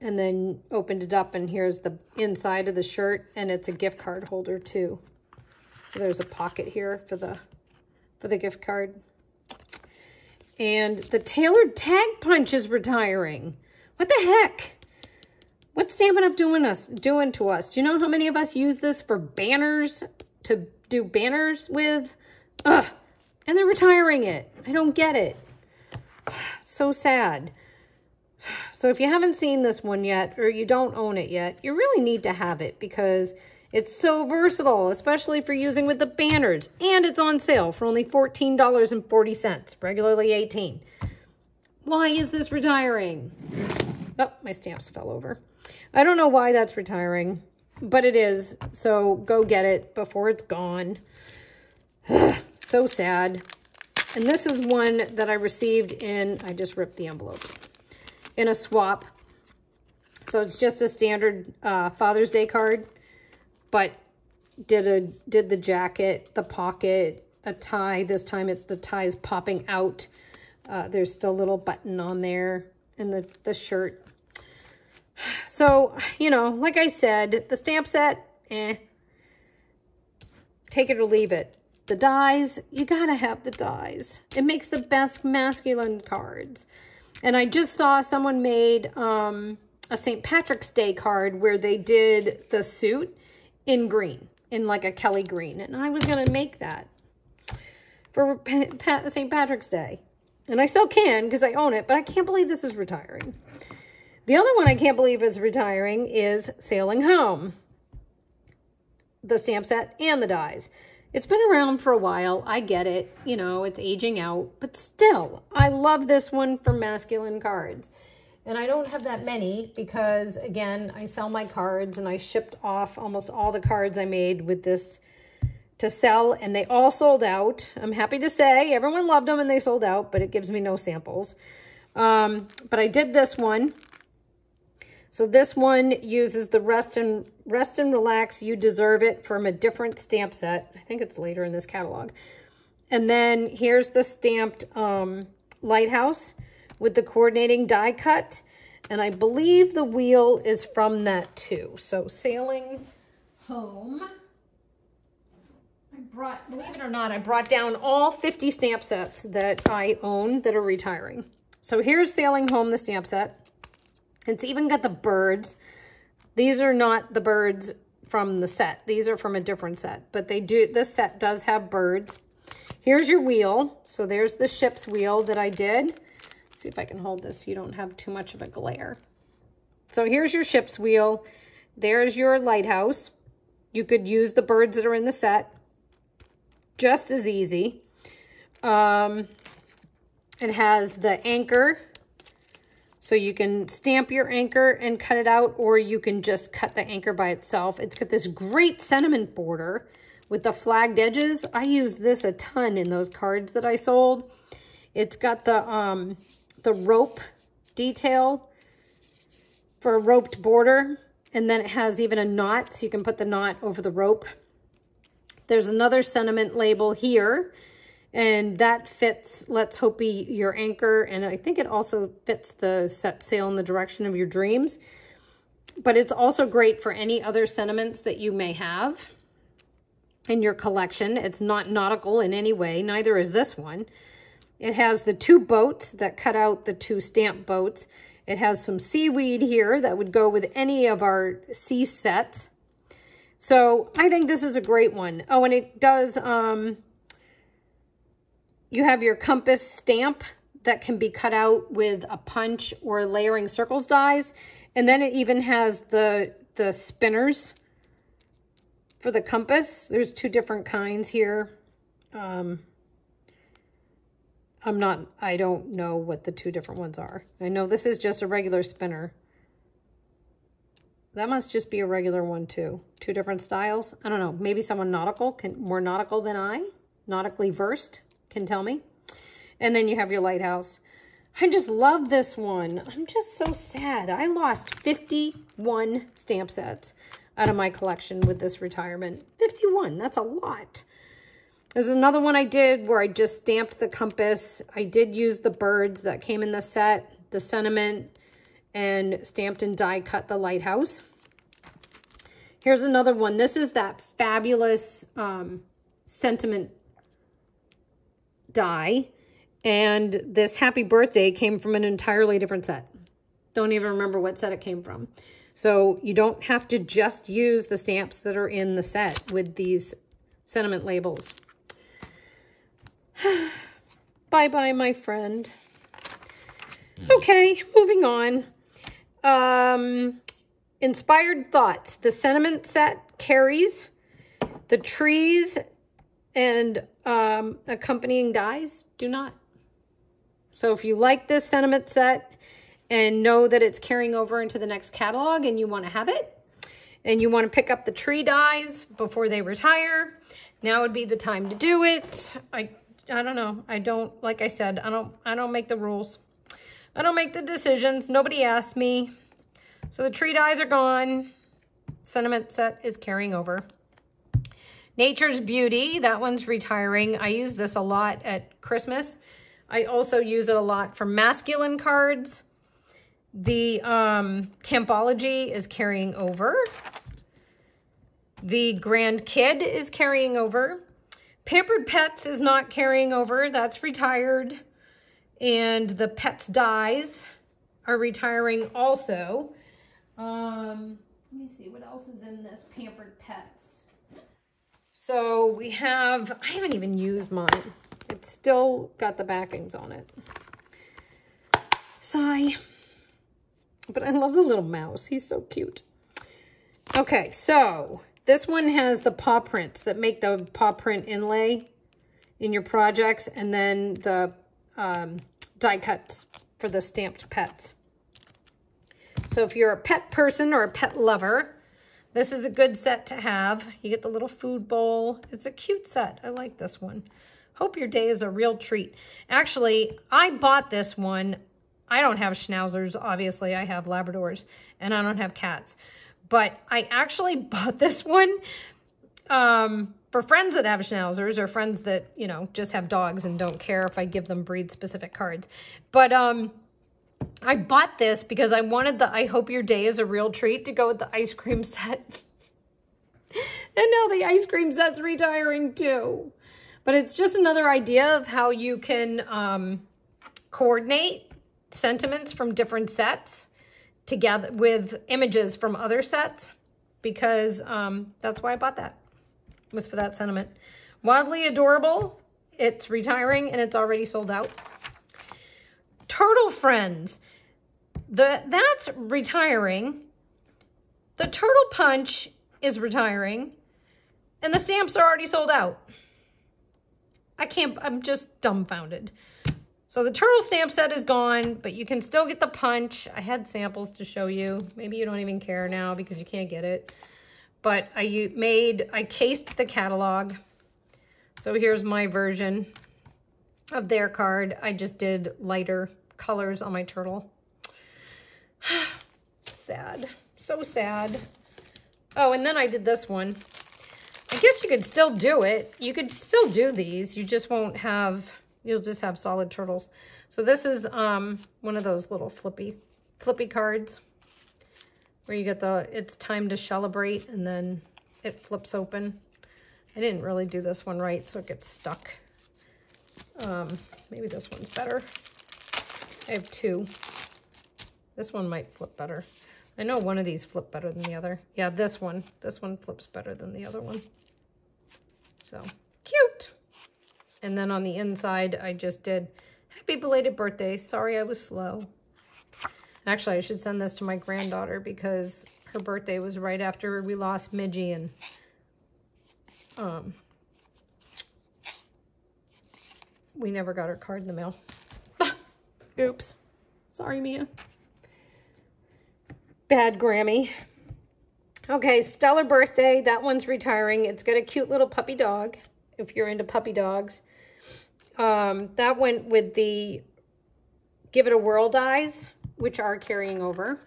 And then opened it up, and here's the inside of the shirt, and it's a gift card holder too. So there's a pocket here for the gift card. And the tailored tag punch is retiring. What the heck? What's Stampin' Up! doing to us? Do you know how many of us use this for banners, to do banners with? Ugh. And they're retiring it. I don't get it. So sad. So if you haven't seen this one yet, or you don't own it yet, you really need to have it because it's so versatile, especially for using with the banners. And it's on sale for only $14.40, regularly $18. Why is this retiring? Oh, my stamps fell over. I don't know why that's retiring, but it is. So go get it before it's gone. Ugh, so sad. And this is one that I received in, I just ripped the envelope, in a swap. So it's just a standard Father's Day card, but did the jacket, the pocket, a tie. This time the tie is popping out. There's still a little button on there and the shirt. So, you know, like I said, the stamp set, eh. Take it or leave it. The dies, you gotta have the dies. It makes the best masculine cards. And I just saw someone made a St. Patrick's Day card where they did the suit in green, in like a Kelly green. And I was gonna make that for St. Patrick's Day. And I still can because I own it, but I can't believe this is retiring. The other one I can't believe is retiring is Sailing Home. The stamp set and the dies. It's been around for a while. I get it. You know, it's aging out. But still, I love this one for masculine cards. And I don't have that many because, again, I sell my cards and I shipped off almost all the cards I made with this to sell, and they all sold out. I'm happy to say everyone loved them and they sold out, but it gives me no samples. But I did this one. So this one uses the Rest and Relax, You Deserve It from a different stamp set. I think it's later in this catalog. And then here's the stamped lighthouse with the coordinating die cut. And I believe the wheel is from that too. So sailing home. I brought, believe it or not, I brought down all 50 stamp sets that I own that are retiring. So here's Sailing Home, the stamp set. It's even got the birds. These are not the birds from the set. These are from a different set, but they do, this set does have birds. Here's your wheel. So there's the ship's wheel that I did. Let's see if I can hold this so you don't have too much of a glare. So here's your ship's wheel. There's your lighthouse. You could use the birds that are in the set. Just as easy. It has the anchor. So you can stamp your anchor and cut it out, or you can just cut the anchor by itself. It's got this great sentiment border with the flagged edges. I used this a ton in those cards that I sold. It's got the rope detail for a roped border. And then it has even a knot, so you can put the knot over the rope. There's another sentiment label here. And that fits, let's hope, your anchor. And I think it also fits the set sail in the direction of your dreams. But it's also great for any other sentiments that you may have in your collection. It's not nautical in any way. Neither is this one. It has the two boats that cut out the two stamp boats. It has some seaweed here that would go with any of our sea sets. So I think this is a great one. Oh, and it does... you have your compass stamp that can be cut out with a punch or layering circles dies. And then it even has the spinners for the compass. There's two different kinds here. I don't know what the two different ones are. I know this is just a regular spinner. That must just be a regular one too. Two different styles. I don't know. Maybe someone nautical, more nautical than I, nautically versed, can tell me. And then you have your lighthouse. I just love this one. I'm just so sad. I lost 51 stamp sets out of my collection with this retirement. 51, that's a lot. There's another one I did where I just stamped the compass. I did use the birds that came in the set, the sentiment, and stamped and die cut the lighthouse. Here's another one. This is that fabulous sentiment die, and this happy birthday came from an entirely different set. Don't even remember what set it came from. So you don't have to just use the stamps that are in the set with these sentiment labels. Bye-bye, my friend. Okay, moving on. Inspired Thoughts. The sentiment set carries the trees and accompanying dies do not. So if you like this sentiment set and know that it's carrying over into the next catalog and you want to have it and you want to pick up the tree dies before they retire, now would be the time to do it. I don't know. I don't, like I said, I don't make the rules. I don't make the decisions. Nobody asked me. So the tree dies are gone. Sentiment set is carrying over. Nature's Beauty, that one's retiring. I use this a lot at Christmas. I also use it a lot for masculine cards. The Campology is carrying over. The Grand Kid is carrying over. Pampered Pets is not carrying over. That's retired. And the Pets Dies are retiring also. Let me see, what else is in this Pampered Pets? So we have, I haven't even used mine. It's still got the backings on it. Sigh. But I love the little mouse. He's so cute. Okay, so this one has the paw prints that make the paw print inlay in your projects. And then the die cuts for the stamped pets. So if you're a pet person or a pet lover, this is a good set to have. You get the little food bowl. It's a cute set. I like this one. Hope your day is a real treat. Actually, I bought this one I don't have schnauzers, obviously. I have Labradors, and I don't have cats. But I actually bought this one for friends that have schnauzers, or friends that, you know, just have dogs and don't care if I give them breed-specific cards. But I bought this because I wanted the I Hope Your Day Is a Real Treat to go with the ice cream set. And now the ice cream set's retiring too. But it's just another idea of how you can coordinate sentiments from different sets together with images from other sets, because that's why I bought that, was for that sentiment. Wildly adorable. It's retiring and it's already sold out. Turtle Friends. That's retiring. The Turtle Punch is retiring, and the stamps are already sold out. I can't, I'm just dumbfounded. So the turtle stamp set is gone, but you can still get the punch. I had samples to show you. Maybe you don't even care now because you can't get it. But I cased the catalog. So here's my version of their card. I just did lighter colors on my turtle. Sad, so sad. Oh, and then I did this one. I guess you could still do it. You could still do these. You just won't have, you'll just have solid turtles. So this is one of those little flippy cards where you get the, it's time to celebrate, and then it flips open. I didn't really do this one right, so it gets stuck. Maybe this one's better. I have two. This one might flip better. I know one of these flipped better than the other. Yeah, this one. This one flips better than the other one. So, cute! And then on the inside, I just did, happy belated birthday. Sorry I was slow. Actually, I should send this to my granddaughter because her birthday was right after we lost Midgie, and we never got her card in the mail. Oops. Sorry, Mia. Bad Grammy. Okay, Stellar Birthday. That one's retiring. It's got a cute little puppy dog, if you're into puppy dogs. That went with the Give It a Whirl dies, which are carrying over.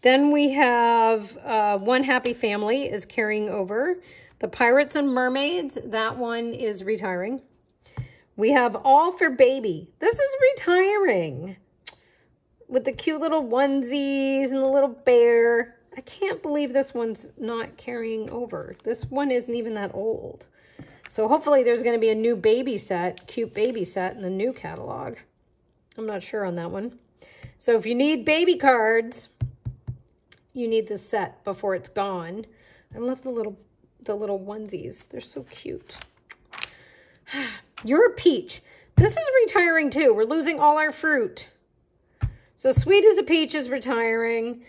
Then we have One Happy Family is carrying over. The Pirates and Mermaids, that one is retiring. We have All for Baby. This is retiring, with the cute little onesies and the little bear. I can't believe this one's not carrying over. This one isn't even that old. So hopefully there's gonna be a new baby set, cute baby set in the new catalog. I'm not sure on that one. So if you need baby cards, you need this set before it's gone. I love the little onesies. They're so cute. You're a peach. This is retiring too. We're losing all our fruit. So Sweet as a Peach is retiring.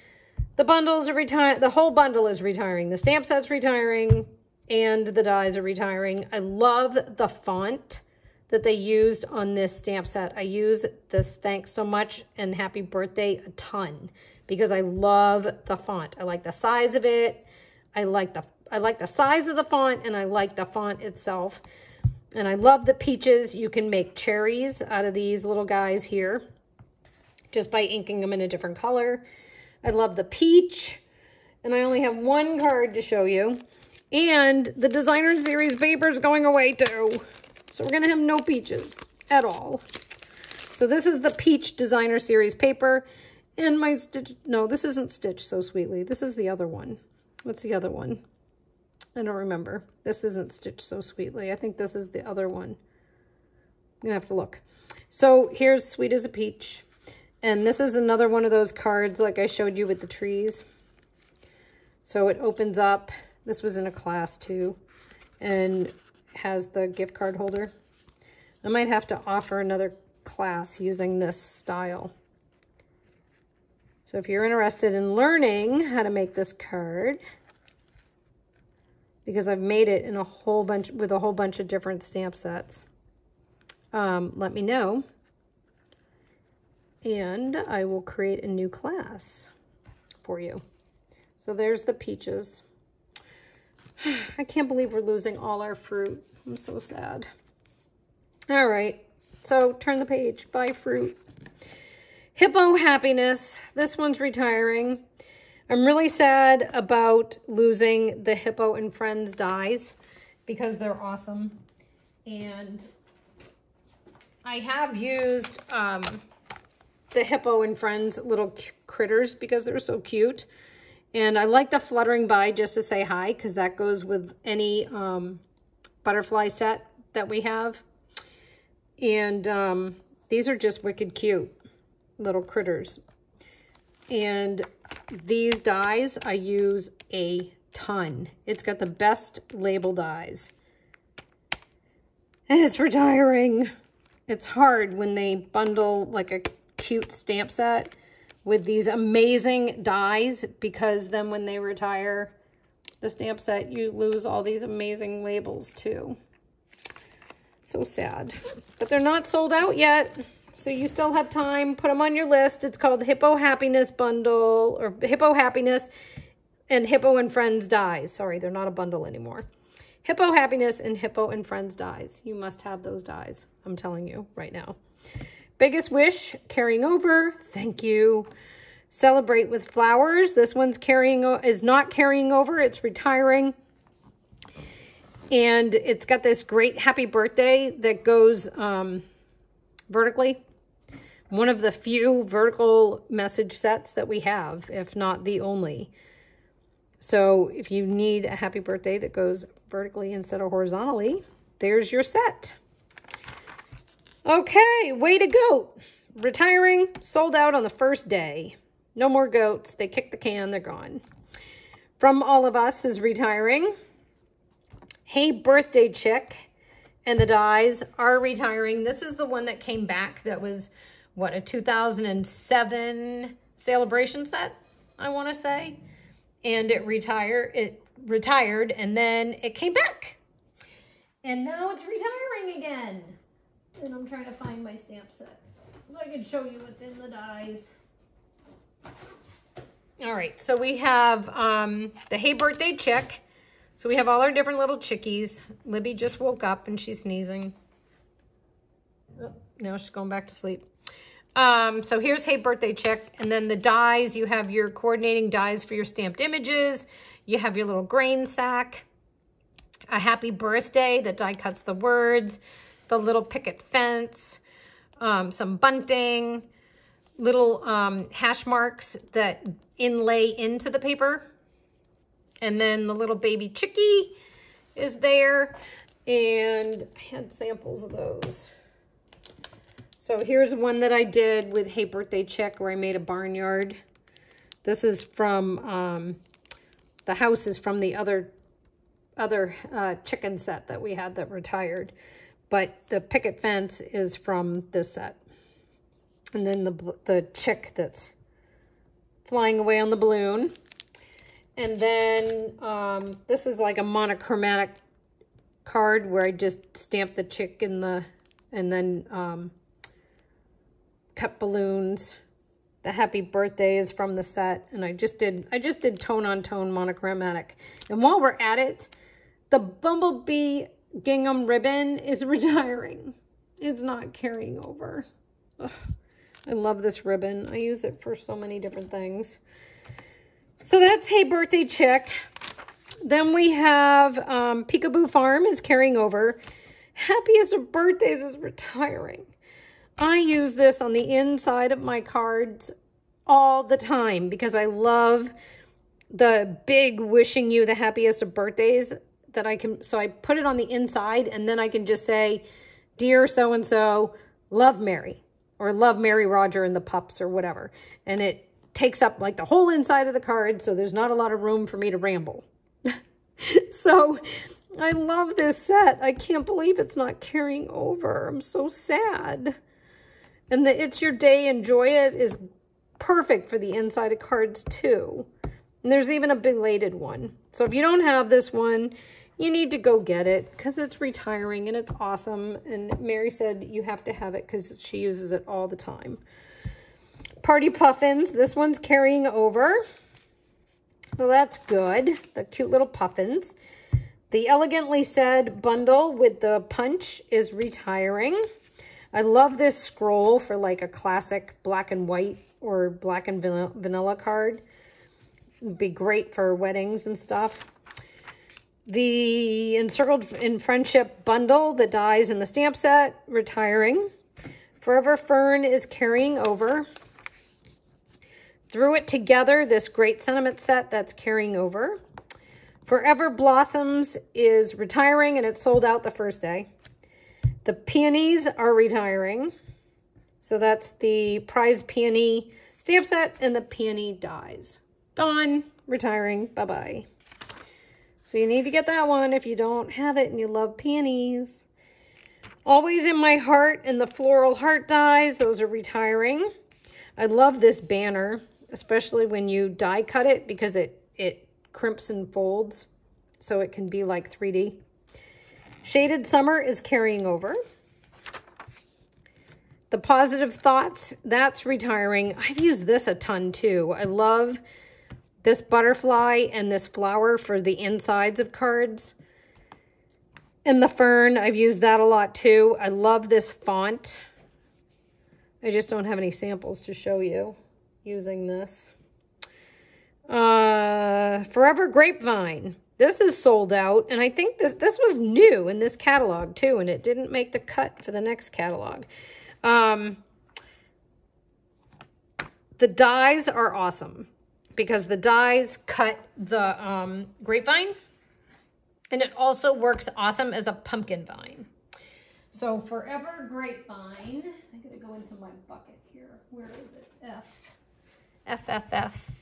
The bundles are retiring. The whole bundle is retiring. The stamp set's retiring, and the dies are retiring. I love the font that they used on this stamp set. I use this Thanks So Much and Happy Birthday a ton because I love the font. I like the size of it. I like the size of the font, and I like the font itself. And I love the peaches. You can make cherries out of these little guys here, just by inking them in a different color. I love the peach, and I only have one card to show you. And the designer series paper is going away too. So we're gonna have no peaches at all. So this is the peach designer series paper. And my stitch, no, this isn't Stitch So Sweetly. This is the other one. What's the other one? I don't remember. This isn't Stitch So Sweetly. I think this is the other one. I'm gonna have to look. So here's Sweet as a Peach. And this is another one of those cards like I showed you with the trees. So it opens up. This was in a class too, and has the gift card holder. I might have to offer another class using this style. So if you're interested in learning how to make this card, because I've made it in a whole bunch of different stamp sets, let me know. And I will create a new class for you. So there's the peaches. I can't believe we're losing all our fruit. I'm so sad. All right, so turn the page. Bye, fruit. Hippo happiness. This one's retiring. I'm really sad about losing the Hippo and Friends dies because they're awesome. And I have used the Hippo and Friends little critters because they're so cute. And I like the fluttering by just to say hi because that goes with any butterfly set that we have. And these are just wicked cute little critters. And these dies I use a ton. It's got the best label dies. And it's retiring. It's hard when they bundle like a cute stamp set with these amazing dies, because then when they retire the stamp set, you lose all these amazing labels too. So sad. But they're not sold out yet, so you still have time. Put them on your list. It's called Hippo Happiness Bundle, or Hippo Happiness and Hippo and Friends Dies. Sorry, they're not a bundle anymore. Hippo Happiness and Hippo and Friends Dies. You must have those dies. I'm telling you right now. Biggest wish, carrying over. Thank you. Celebrate with flowers. This one's not carrying over. It's retiring. And it's got this great happy birthday that goes vertically. One of the few vertical message sets that we have, if not the only. So if you need a happy birthday that goes vertically instead of horizontally, there's your set. Okay, way to goat. Retiring, sold out on the first day. No more goats. They kick the can, they're gone. From All of Us is retiring. Hey Birthday Chick and the dies are retiring. This is the one that came back that was, what, a 2007 celebration set, I want to say. And it retired, and then it came back. And now it's retiring again. And I'm trying to find my stamp set so I can show you what's in the dies. All right, so we have the Hey Birthday Chick. So we have all our different little chickies. Libby just woke up and she's sneezing. Oh, now she's going back to sleep. So here's Hey Birthday Chick. And then the dies, you have your coordinating dies for your stamped images. You have your little grain sack. A happy birthday that die cuts the words. The little picket fence, some bunting, little hash marks that inlay into the paper. And then the little baby chickie is there. And I had samples of those. So here's one that I did with Hey Birthday Chick where I made a barnyard. This is from, the house is from the other chicken set that we had that retired. But the picket fence is from this set. And then the chick that's flying away on the balloon. And then this is like a monochromatic card where I just stamped the chick in the, and then cut balloons. The happy birthday is from the set. And I just did tone on tone monochromatic. And while we're at it, the bumblebee gingham ribbon is retiring. It's not carrying over. Ugh, I love this ribbon. I use it for so many different things. So that's Hey Birthday Chick. Then we have Peekaboo Farm is carrying over. Happiest of Birthdays is retiring. I use this on the inside of my cards all the time because I love the big wishing you the happiest of birthdays that I can, so I put it on the inside and then I can just say, dear so-and-so, love Mary, or love Mary, Roger, and the pups, or whatever. And it takes up like the whole inside of the card, so there's not a lot of room for me to ramble. So I love this set. I can't believe it's not carrying over. I'm so sad. And the It's Your Day, Enjoy It is perfect for the inside of cards too. And there's even a belated one. So if you don't have this one, you need to go get it because it's retiring and it's awesome. And Mary said you have to have it because she uses it all the time. Party Puffins. This one's carrying over. So that's good. The cute little puffins. The Elegantly Said bundle with the punch is retiring. I love this scroll for like a classic black and white or black and vanilla card. It'd be great for weddings and stuff. The Encircled in Friendship bundle, the dies and the stamp set, retiring. Forever Fern is carrying over. Through It Together, this great sentiment set, that's carrying over. Forever Blossoms is retiring, and it sold out the first day. The peonies are retiring. So that's the prize peony stamp set and the peony dies. Gone, retiring, bye-bye. So you need to get that one if you don't have it and you love peonies. Always in My Heart and the floral heart dies, those are retiring. I love this banner, especially when you die cut it because it crimps and folds, so it can be like 3D. Shaded Summer is carrying over. The Positive Thoughts, that's retiring. I've used this a ton too. I love this butterfly and this flower for the insides of cards. And the fern, I've used that a lot too. I love this font. I just don't have any samples to show you using this. Forever Grapevine. This is sold out, and I think this was new in this catalog too, and it didn't make the cut for the next catalog. The dies are awesome because the dies cut the grapevine, and it also works awesome as a pumpkin vine. So Forever Grapevine, I'm gonna go into my bucket here. Where is it?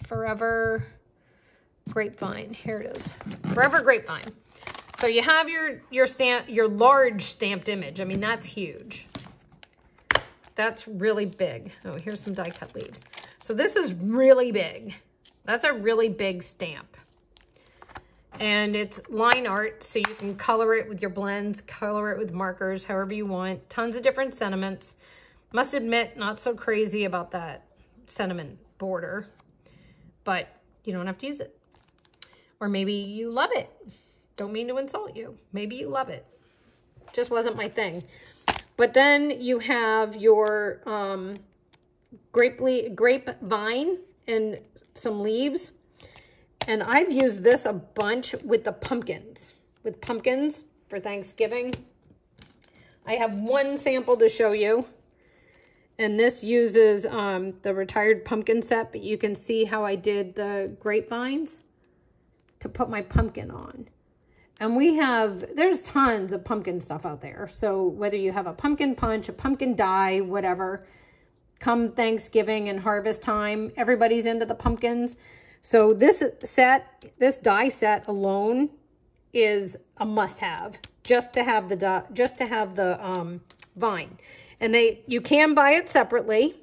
Forever Grapevine. Here it is. Forever Grapevine. So you have your large stamped image. I mean, that's huge. That's really big. Oh, here's some die cut leaves. So this is really big. That's a really big stamp. And it's line art, so you can color it with your blends, color it with markers, however you want. Tons of different sentiments. Must admit, not so crazy about that sentiment border, but you don't have to use it. Or maybe you love it. Don't mean to insult you. Maybe you love it. Just wasn't my thing. But then you have your grapevine and some leaves. And I've used this a bunch with the pumpkins. With pumpkins for Thanksgiving. I have one sample to show you. And this uses the retired pumpkin set, but you can see how I did the grapevines to put my pumpkin on. And there's tons of pumpkin stuff out there. So whether you have a pumpkin punch, a pumpkin die, whatever, come Thanksgiving and harvest time, everybody's into the pumpkins. So this die set alone is a must-have just to have the vine. And you can buy it separately.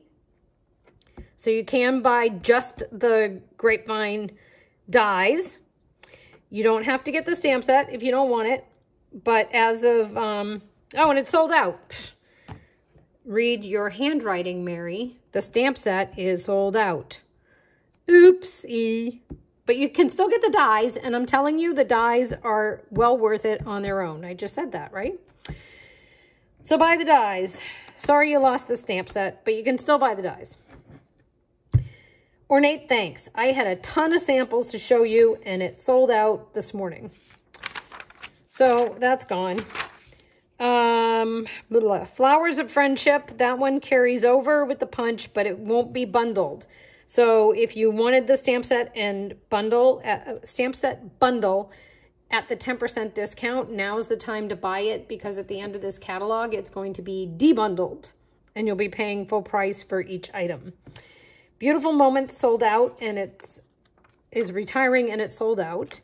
So you can buy just the grapevine dies. You don't have to get the stamp set if you don't want it. But as of, oh, and it's sold out. Read your handwriting, Mary. The stamp set is sold out. Oopsie. But you can still get the dies, and I'm telling you the dies are well worth it on their own. I just said that, right? So buy the dies. Sorry you lost the stamp set, but you can still buy the dies. Ornate Thanks. I had a ton of samples to show you, and it sold out this morning. So that's gone. Flowers of Friendship. That one carries over with the punch, but it won't be bundled. So if you wanted the stamp set and bundle, at the 10% discount, now's the time to buy it because at the end of this catalog, it's going to be debundled and you'll be paying full price for each item. Beautiful Moments sold out and it is retiring and it's sold out.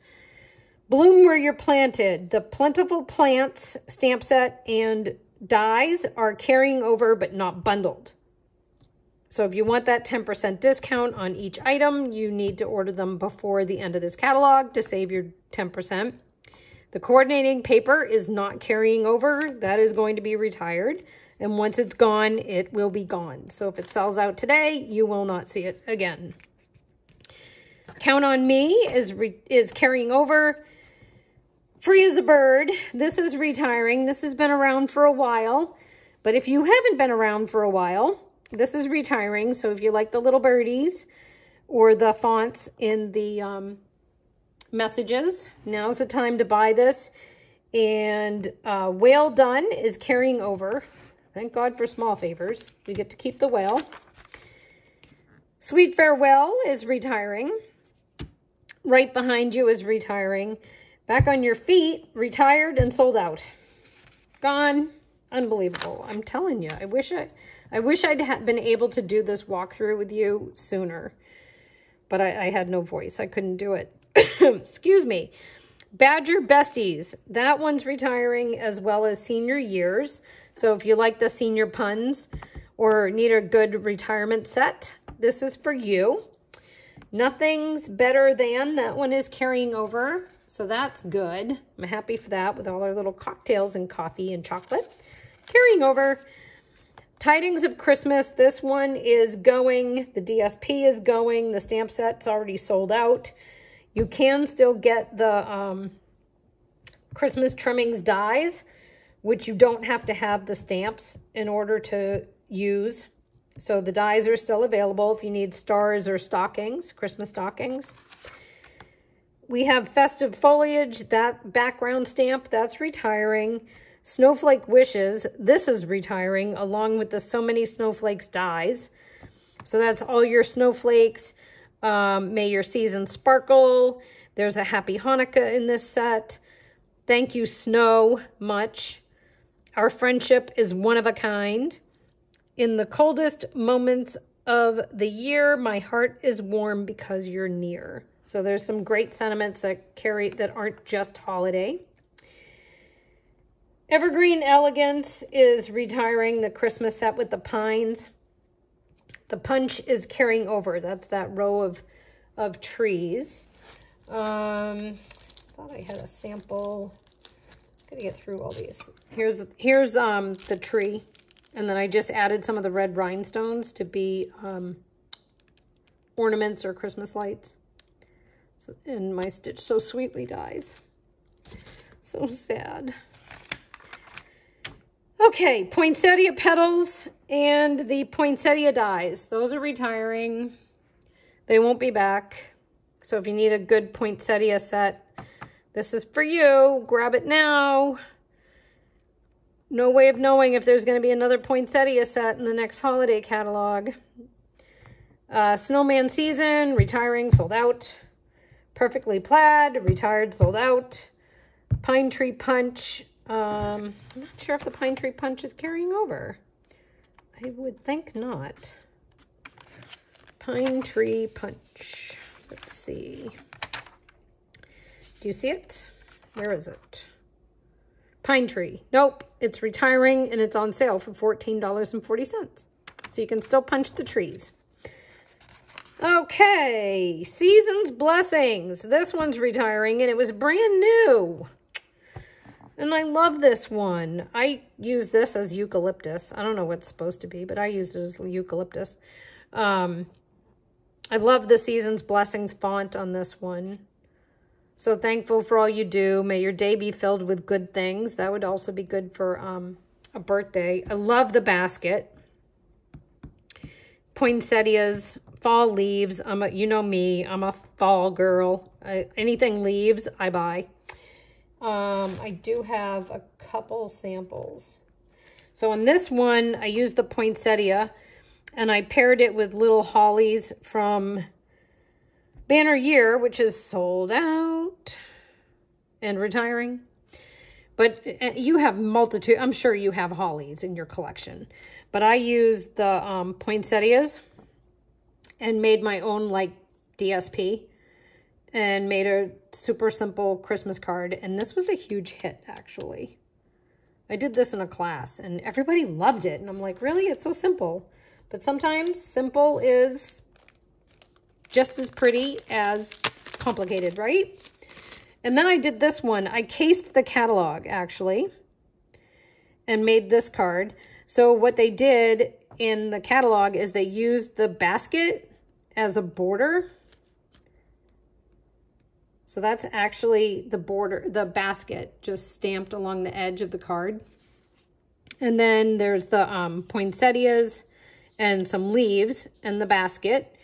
Bloom Where You're Planted, the Plentiful Plants stamp set and dies are carrying over but not bundled. So if you want that 10% discount on each item, you need to order them before the end of this catalog to save your 10%. The coordinating paper is not carrying over. That is going to be retired. And once it's gone, it will be gone. So if it sells out today, you will not see it again. Count on Me is carrying over. Free as a Bird. This is retiring. This has been around for a while. But if you haven't been around for a while, this is retiring. So if you like the little birdies or the fonts in the messages, now's the time to buy this. And Whale Done is carrying over. Thank God for small favors. We get to keep the whale. Sweet Farewell is retiring. Right Behind You is retiring. Back on Your Feet, retired and sold out. Gone. Unbelievable. I'm telling you, I wish I'd been able to do this walkthrough with you sooner. But I had no voice. I couldn't do it. Excuse me. Badger Besties. That one's retiring, as well as Senior Years. So if you like the senior puns or need a good retirement set, this is for you. Nothing's Better Than. That one is carrying over. So that's good. I'm happy for that with all our little cocktails and coffee and chocolate. Carrying over. Tidings of Christmas. This one is going. The DSP is going. The stamp set's already sold out. You can still get the Christmas trimmings dies, which you don't have to have the stamps in order to use. So the dies are still available if you need stars or stockings, Christmas stockings. We have Festive Foliage, that background stamp, that's retiring. Snowflake Wishes, this is retiring, along with the So Many Snowflakes dies. So that's all your snowflakes. May Your Season Sparkle. There's a Happy Hanukkah in this set. Thank You Snow Much. Our Friendship is One of a Kind. In the Coldest Moments of the Year, My Heart is Warm Because You're Near. So there's some great sentiments that carry that aren't just holiday. Evergreen Elegance is retiring, the Christmas set with the pines. The Punch is carrying over. That's that row of trees. I thought I had a sample. I'm gonna get through all these. Here's the tree, and then I just added some of the red rhinestones to be ornaments or Christmas lights. So, and my stitch so sweetly dies. So sad. Okay, Poinsettia Petals and the Poinsettia dies. Those are retiring. They won't be back. So if you need a good poinsettia set, this is for you. Grab it now. No way of knowing if there's going to be another poinsettia set in the next holiday catalog. Snowman Season, retiring, sold out. Perfectly Plaid, retired, sold out. Pine Tree Punch. I'm not sure if the Pine Tree Punch is carrying over. I would think not. Pine Tree Punch. Let's see. Do you see it? Where is it? Pine Tree. Nope. It's retiring and it's on sale for $14.40. So you can still punch the trees. Okay. Season's Blessings. This one's retiring and it was brand new. And I love this one. I use this as eucalyptus. I don't know what it's supposed to be, but I use it as eucalyptus. I love the Season's Blessings font on this one. So thankful for all you do. May your day be filled with good things. That would also be good for a birthday. I love the basket. Poinsettias, fall leaves. You know me. I'm a fall girl. Anything leaves, I buy. I do have a couple samples. So on this one, I used the poinsettia and I paired it with little hollies from Banner Year, which is sold out and retiring. But you have multitude, I'm sure you have hollies in your collection. But I used the poinsettias and made my own like DSP. And made a super simple Christmas card. And this was a huge hit, actually. I did this in a class, and everybody loved it. And I'm like, really? It's so simple. But sometimes simple is just as pretty as complicated, right? And then I did this one. I cased the catalog, actually, and made this card. So what they did in the catalog is they used the basket as a border. So that's actually the border, the basket, just stamped along the edge of the card. And then there's the poinsettias and some leaves in the basket.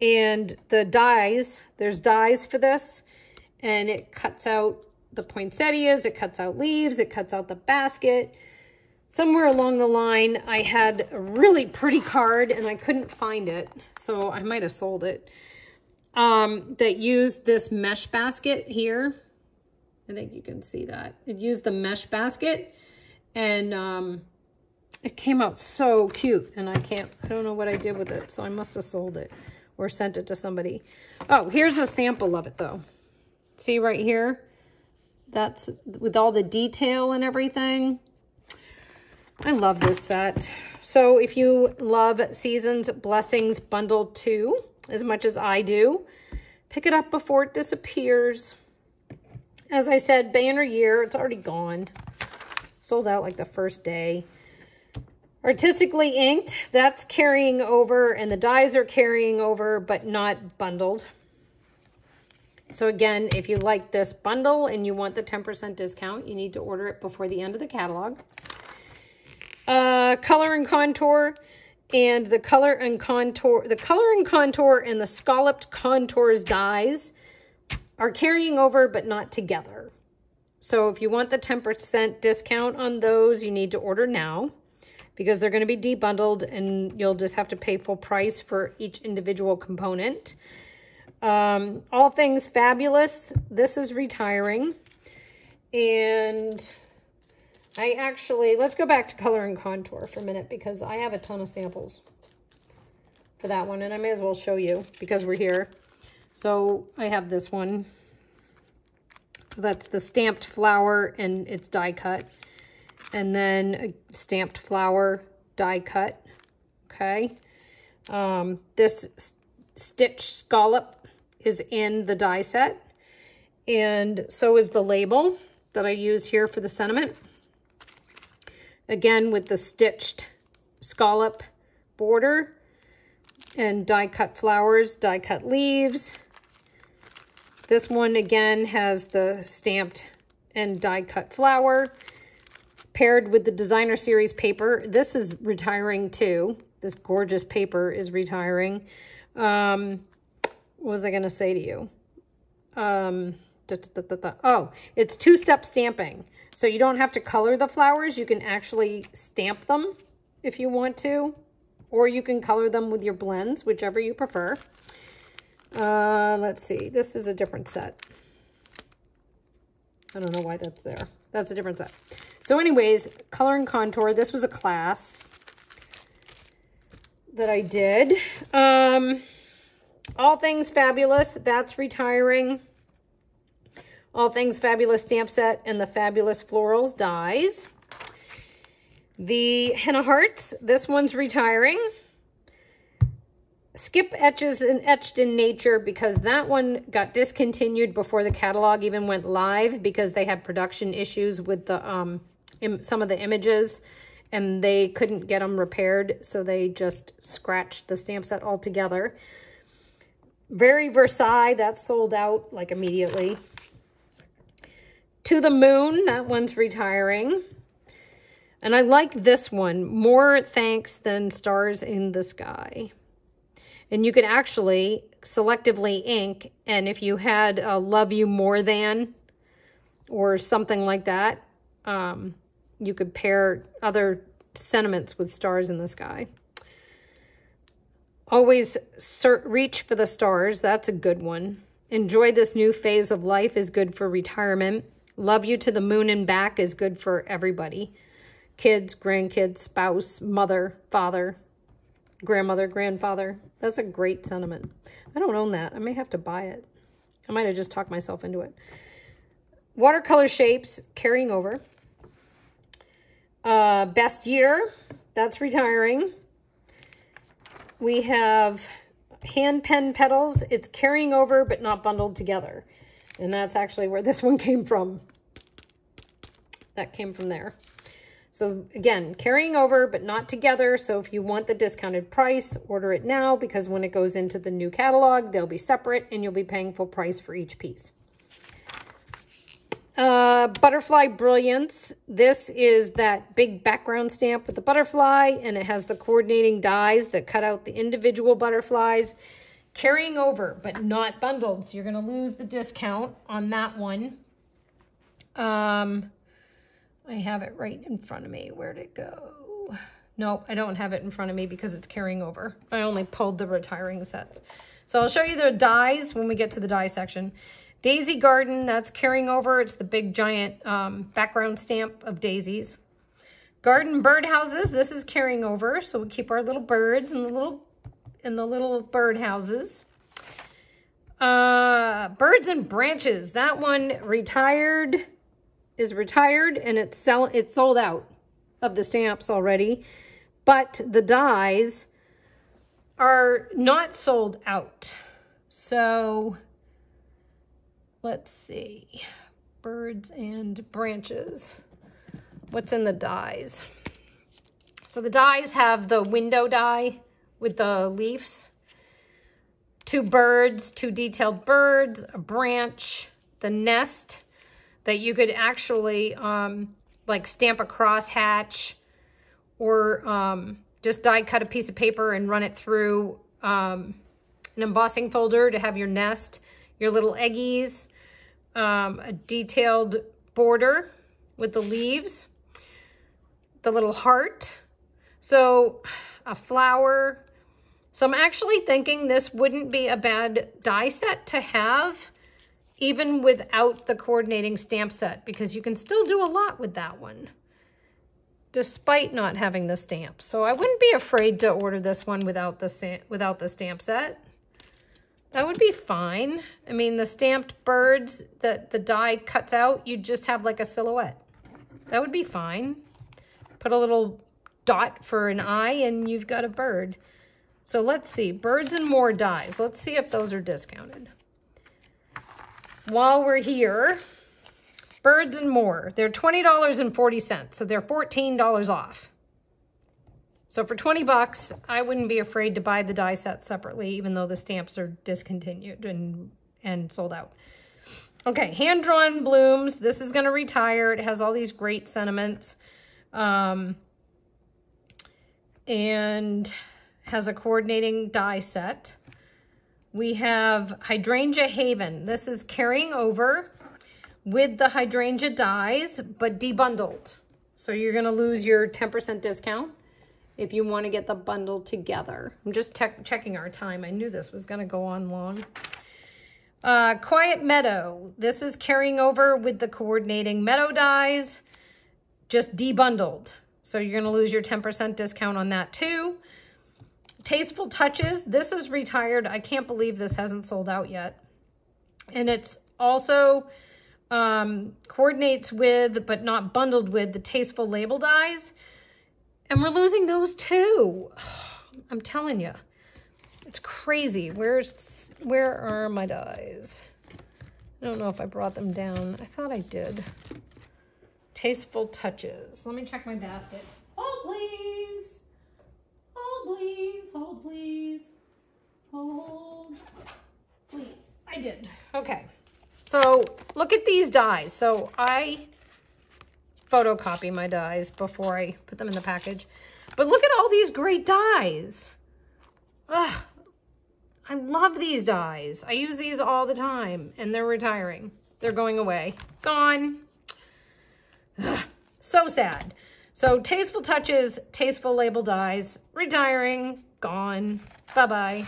And the dies, there's dies for this. And it cuts out the poinsettias, it cuts out leaves, it cuts out the basket. Somewhere along the line, I had a really pretty card and I couldn't find it. So I might have sold it. That used this mesh basket here. I think you can see that. It used the mesh basket and it came out so cute. And I don't know what I did with it. So I must have sold it or sent it to somebody. Oh, here's a sample of it though. See right here? That's with all the detail and everything. I love this set. So if you love Seasons Blessings Bundle 2 as much as I do, pick it up before it disappears. As I said, banner year, it's already gone. Sold out like the first day. Artistically inked, that's carrying over, and the dies are carrying over, but not bundled. So again, if you like this bundle and you want the 10% discount, you need to order it before the end of the catalog. Color and contour, and the color and contour and the scalloped contours dies are carrying over, but not together. So if you want the 10% discount on those, you need to order now because they're going to be debundled and you'll just have to pay full price for each individual component. All Things Fabulous, this is retiring. And let's go back to color and contour for a minute because I have a ton of samples for that one and I may as well show you because we're here. So I have this one. So that's the stamped flower and it's die cut. And then a stamped flower die cut. Okay. This stitch scallop is in the die set. And so is the label that I use here for the sentiment. Again, with the stitched scallop border and die-cut flowers, die-cut leaves. This one, again, has the stamped and die-cut flower paired with the Designer Series paper. This is retiring, too. This gorgeous paper is retiring. What was I going to say to you? Oh, it's two-step stamping. So you don't have to color the flowers. You can actually stamp them if you want to, or you can color them with your blends, whichever you prefer. Let's see, this is a different set. I don't know why that's there. That's a different set. So anyways, color and contour. This was a class that I did. All Things Fabulous, that's retiring. All Things Fabulous stamp set and the Fabulous Florals dies. The Henna Hearts, this one's retiring. Skip Etches and Etched in Nature because that one got discontinued before the catalog even went live because they had production issues with the some of the images and they couldn't get them repaired, so they just scratched the stamp set altogether. Very Versailles, that sold out like immediately. To the Moon, that one's retiring. And I like this one, More Thanks Than Stars in the Sky. And you can actually selectively ink, and if you had a Love You More Than or something like that, you could pair other sentiments with stars in the sky. Always reach for the stars, that's a good one. Enjoy This New Phase of Life is good for retirement. Love You to the Moon and Back is good for everybody. Kids, grandkids, spouse, mother, father, grandmother, grandfather. That's a great sentiment. I don't own that. I may have to buy it. I might have just talked myself into it. Watercolor Shapes, carrying over. Best Year, that's retiring. We have Hand Pen Petals. It's carrying over but not bundled together. And that's actually where this one came from. That came from there. So again, carrying over, but not together. So if you want the discounted price, order it now because when it goes into the new catalog, they'll be separate and you'll be paying full price for each piece. Butterfly Brilliance. This is that big background stamp with the butterfly, and it has the coordinating dies that cut out the individual butterflies. Carrying over, but not bundled, so you're going to lose the discount on that one. I have it right in front of me. Where'd it go? No, I don't have it in front of me because it's carrying over. I only pulled the retiring sets. So I'll show you the dies when we get to the die section. Daisy Garden, that's carrying over. It's the big giant background stamp of daisies. Garden Birdhouses, this is carrying over. So we keep our little birds and the little birdhouses. Birds and Branches, that one is retired and it's sold out of the stamps already. But the dies are not sold out. So let's see, Birds and Branches. What's in the dies? So the dies have the window die with the leaves, 2 birds, 2 detailed birds, a branch, the nest that you could actually like stamp a crosshatch or just die cut a piece of paper and run it through an embossing folder to have your nest, your little eggies, a detailed border with the leaves, the little heart, so a flower. So I'm actually thinking this wouldn't be a bad die set to have even without the coordinating stamp set, because you can still do a lot with that one despite not having the stamp. So I wouldn't be afraid to order this one without the stamp set. That would be fine. I mean, the stamped birds that the die cuts out, you just have like a silhouette. That would be fine. Put a little dot for an eye and you've got a bird. So let's see, Birds and More dies. Let's see if those are discounted. While we're here, Birds and More, they're $20.40, so they're $14 off. So for $20, I wouldn't be afraid to buy the die set separately, even though the stamps are discontinued and sold out. Okay, Hand-Drawn Blooms, this is gonna retire. It has all these great sentiments. And has a coordinating die set. We have Hydrangea Haven. This is carrying over with the hydrangea dies, but debundled. So you're gonna lose your 10% discount if you wanna get the bundle together. I'm just checking our time. I knew this was gonna go on long. Quiet Meadow. This is carrying over with the coordinating meadow dies, just debundled. So you're gonna lose your 10% discount on that too. Tasteful Touches, this is retired. I can't believe this hasn't sold out yet. And it's also coordinates with, but not bundled with, the Tasteful Label dies. And we're losing those too. I'm telling you, it's crazy. Where are my dies? I don't know if I brought them down. I thought I did. Tasteful Touches. Let me check my basket. Hold, please. Hold, please. Hold, please. Hold, please. I did. Okay. So look at these dies. So I photocopy my dies before I put them in the package. But look at all these great dies. Ugh. I love these dies. I use these all the time, and they're retiring. They're going away. Gone. So sad. So Tasteful Touches, Tasteful Label dies, retiring, gone, bye-bye.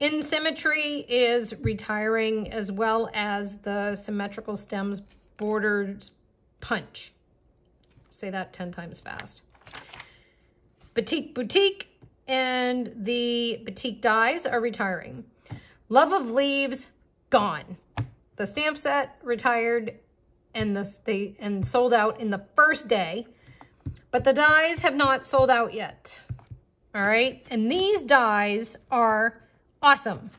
In Symmetry is retiring, as well as the Symmetrical Stems Bordered Punch. Say that 10 times fast. Batik Boutique and the Batik dies are retiring. Love of Leaves, gone. The stamp set, retired, and sold out in the first day, but the dies have not sold out yet. All right, and these dies are awesome.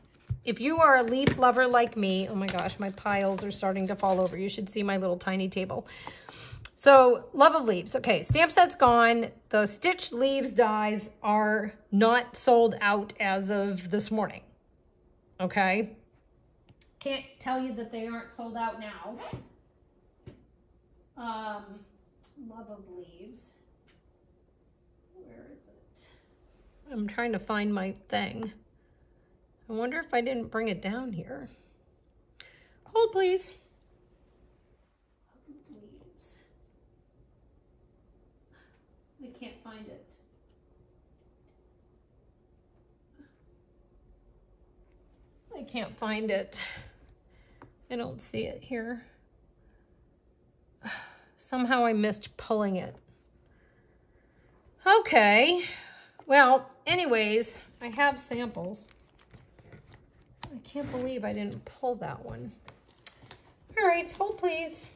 If you are a leaf lover like me, oh my gosh, my piles are starting to fall over. You should see my little tiny table. So Love of Leaves, okay, stamp set's gone. The Stitched Leaves dies are not sold out as of this morning, okay? Can't tell you that they aren't sold out now. Love of Leaves. Where is it? I'm trying to find my thing. I wonder if I didn't bring it down here. Hold, please. Love of Leaves. We can't find it. I can't find it. I don't see it here. Somehow I missed pulling it. Okay. Well, anyways, I have samples. I can't believe I didn't pull that one. All right, hold please.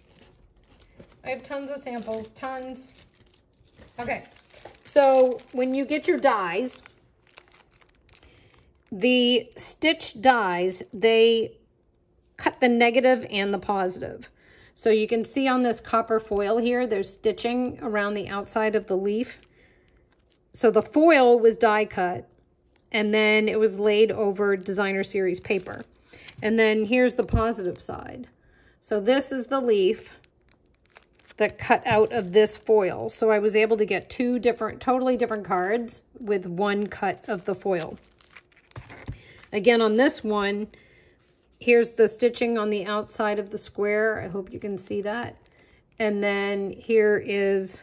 I have tons of samples, tons. Okay, so when you get your dies, the stitch dies, they cut the negative and the positive. So you can see on this copper foil here, there's stitching around the outside of the leaf. So the foil was die cut, and then it was laid over designer series paper. And then here's the positive side. So this is the leaf that cut out of this foil. So I was able to get two different, totally different cards with one cut of the foil. Again, on this one, here's the stitching on the outside of the square. I hope you can see that. And then here is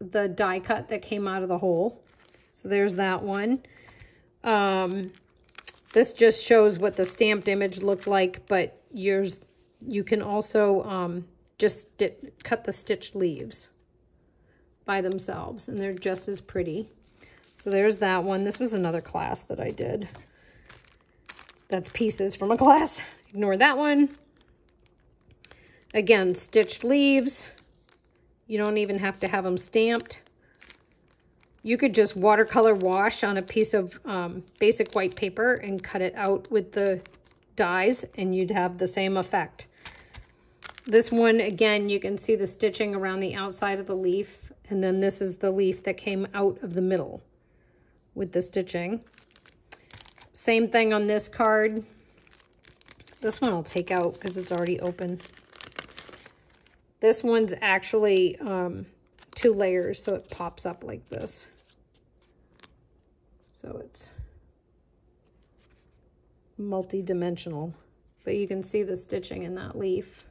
the die cut that came out of the hole. So there's that one. This just shows what the stamped image looked like, but yours, you can also just cut the stitched leaves by themselves, and they're just as pretty. So there's that one. This was another class that I did. That's pieces from a class. Ignore that one. Again, stitched leaves. You don't even have to have them stamped. You could just watercolor wash on a piece of basic white paper and cut it out with the dies, and you'd have the same effect. This one, again, you can see the stitching around the outside of the leaf, and then this is the leaf that came out of the middle with the stitching. Same thing on this card. This one I'll take out because it's already open. This one's actually two layers, so it pops up like this. So it's multi-dimensional, but you can see the stitching in that leaf.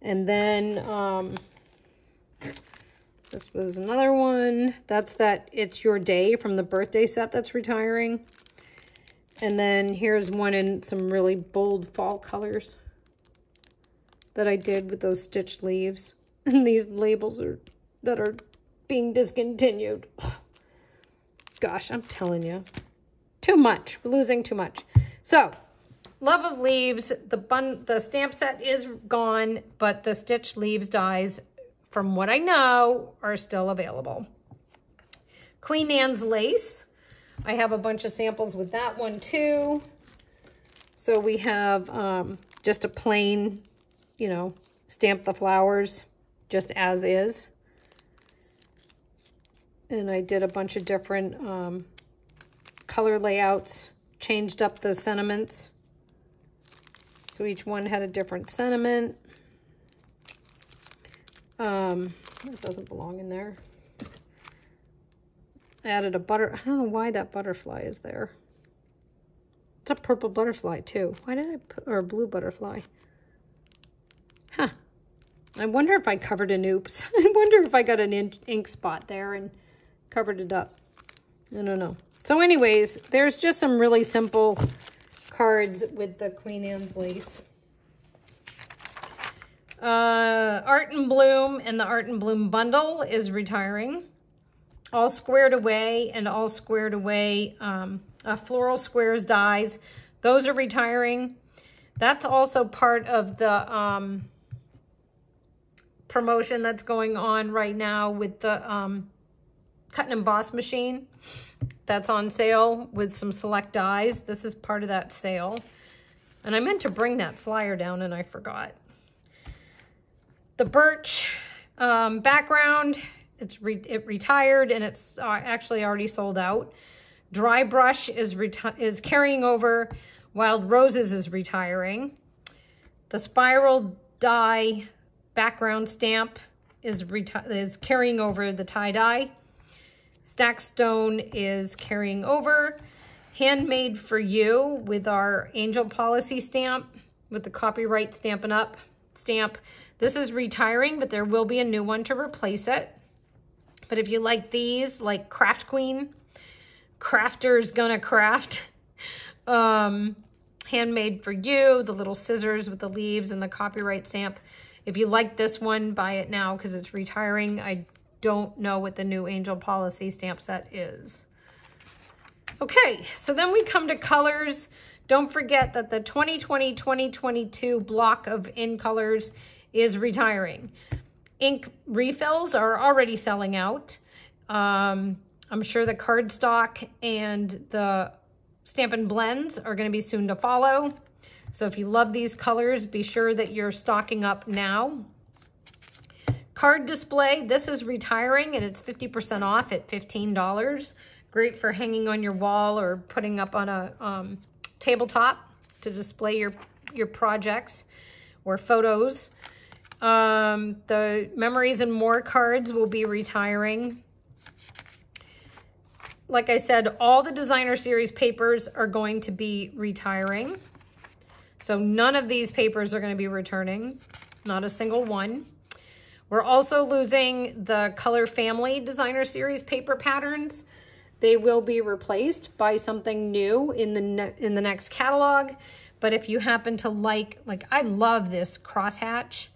And then this was another one. That's that It's Your Day from the birthday set that's retiring. And then here's one in some really bold fall colors that I did with those stitched leaves. And these labels are that are being discontinued. Gosh, I'm telling you. Too much. We're losing too much. So, Love of Leaves, the stamp set is gone, but the stitched leaves dies, from what I know, are still available. Queen Anne's Lace. I have a bunch of samples with that one too. So we have just a plain, you know, stamp the flowers just as is. And I did a bunch of different color layouts, changed up the sentiments. So each one had a different sentiment. It doesn't belong in there. I added a I don't know why that butterfly is there. It's a purple butterfly too. Why did I put, or a blue butterfly? Huh. I wonder if I covered an oops. I wonder if I got an ink spot there and covered it up. I don't know. So anyways, there's just some really simple cards with the Queen Anne's Lace. Art and Bloom and the Art and Bloom bundle is retiring. All Squared Away and All Squared Away Floral Squares dies. Those are retiring. That's also part of the promotion that's going on right now with the cut and emboss machine. That's on sale with some select dies. This is part of that sale. And I meant to bring that flyer down and I forgot. The birch background. It retired, and it's actually already sold out. Dry brush is carrying over Wild Roses is retiring. The spiral die background stamp is carrying over the tie-dye. Stack Stone is carrying over. Handmade for You with our Angel Policy stamp with the copyright Stampin' Up! Stamp. This is retiring, but there will be a new one to replace it. But if you like these, like Craft Queen, Crafter's Gonna Craft, Handmade for You, the little scissors with the leaves and the copyright stamp. If you like this one, buy it now because it's retiring. I don't know what the new Angel Policy stamp set is. Okay, so then we come to colors. Don't forget that the 2020-2022 block of in colors is retiring. Ink refills are already selling out. I'm sure the cardstock and the Stampin' Blends are going to be soon to follow. So if you love these colors, be sure that you're stocking up now. Card display, this is retiring and it's 50% off at $15. Great for hanging on your wall or putting up on a tabletop to display your projects or photos. The Memories and More cards will be retiring. Like I said, all the Designer Series papers are going to be retiring. So none of these papers are going to be returning, not a single one. We're also losing the Color Family Designer Series paper patterns. They will be replaced by something new in the next catalog. But if you happen to like I love this crosshatch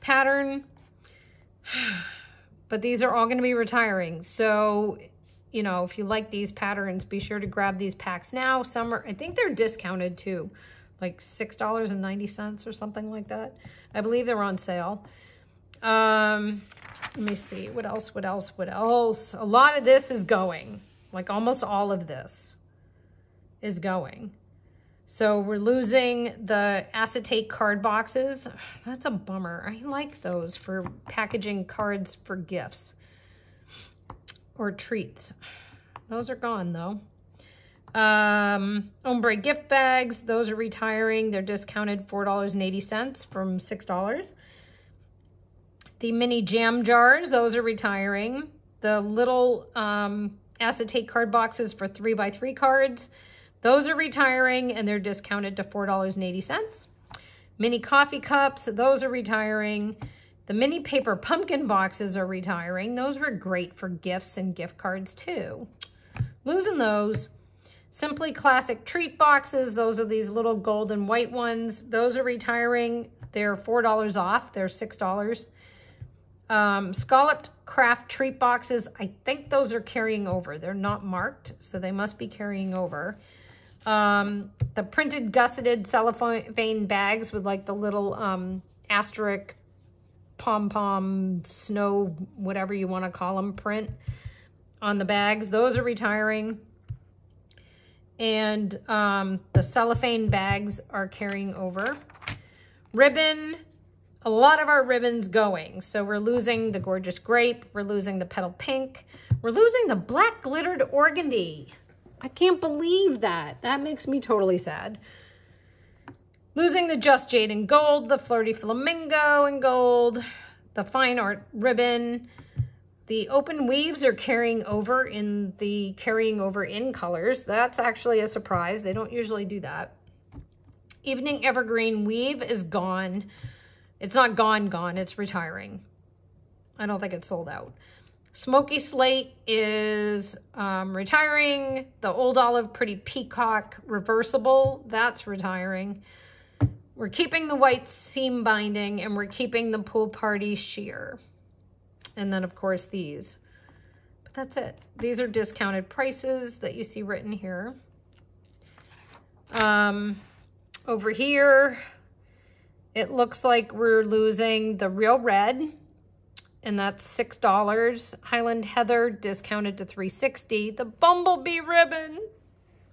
pattern, but these are all going to be retiring. So, you know, if you like these patterns, be sure to grab these packs now. Some are, I think they're discounted too, like $6.90 or something like that. I believe they're on sale. Let me see. What else? A lot of this is going. Like almost all of this is going. So we're losing the acetate card boxes. That's a bummer. I like those for packaging cards for gifts or treats. Those are gone though. Ombre gift bags. Those are retiring. They're discounted $4.80 from $6. The mini jam jars, those are retiring. The little acetate card boxes for 3x3 cards, those are retiring and they're discounted to $4.80. Mini coffee cups, those are retiring. The mini paper pumpkin boxes are retiring. Those were great for gifts and gift cards too. Losing those. Simply Classic treat boxes, those are these little gold and white ones. Those are retiring. They're $4 off, they're $6. Scalloped craft treat boxes, I think those are carrying over. They're not marked, so they must be carrying over. The printed gusseted cellophane bags with like the little asterisk, pom-pom, snow, whatever you want to call them, print on the bags. Those are retiring. And the cellophane bags are carrying over. Ribbon. A lot of our ribbons going. So we're losing the Gorgeous Grape. We're losing the Petal Pink. We're losing the Black Glittered Organdy. I can't believe that. That makes me totally sad. Losing the Just Jade in Gold, the Flirty Flamingo in Gold, the Fine Art Ribbon. The Open Weaves are carrying over in the Carrying Over in colors. That's actually a surprise. They don't usually do that. Evening Evergreen Weave is gone. It's not gone, it's retiring. I don't think it's sold out. Smoky Slate is retiring. The Old Olive Pretty Peacock Reversible, that's retiring. We're keeping the White Seam Binding and we're keeping the Pool Party Sheer. And then of course these, but that's it. These are discounted prices that you see written here. Over here, it looks like we're losing the Real Red, and that's $6. Highland Heather discounted to $3.60. The Bumblebee Ribbon,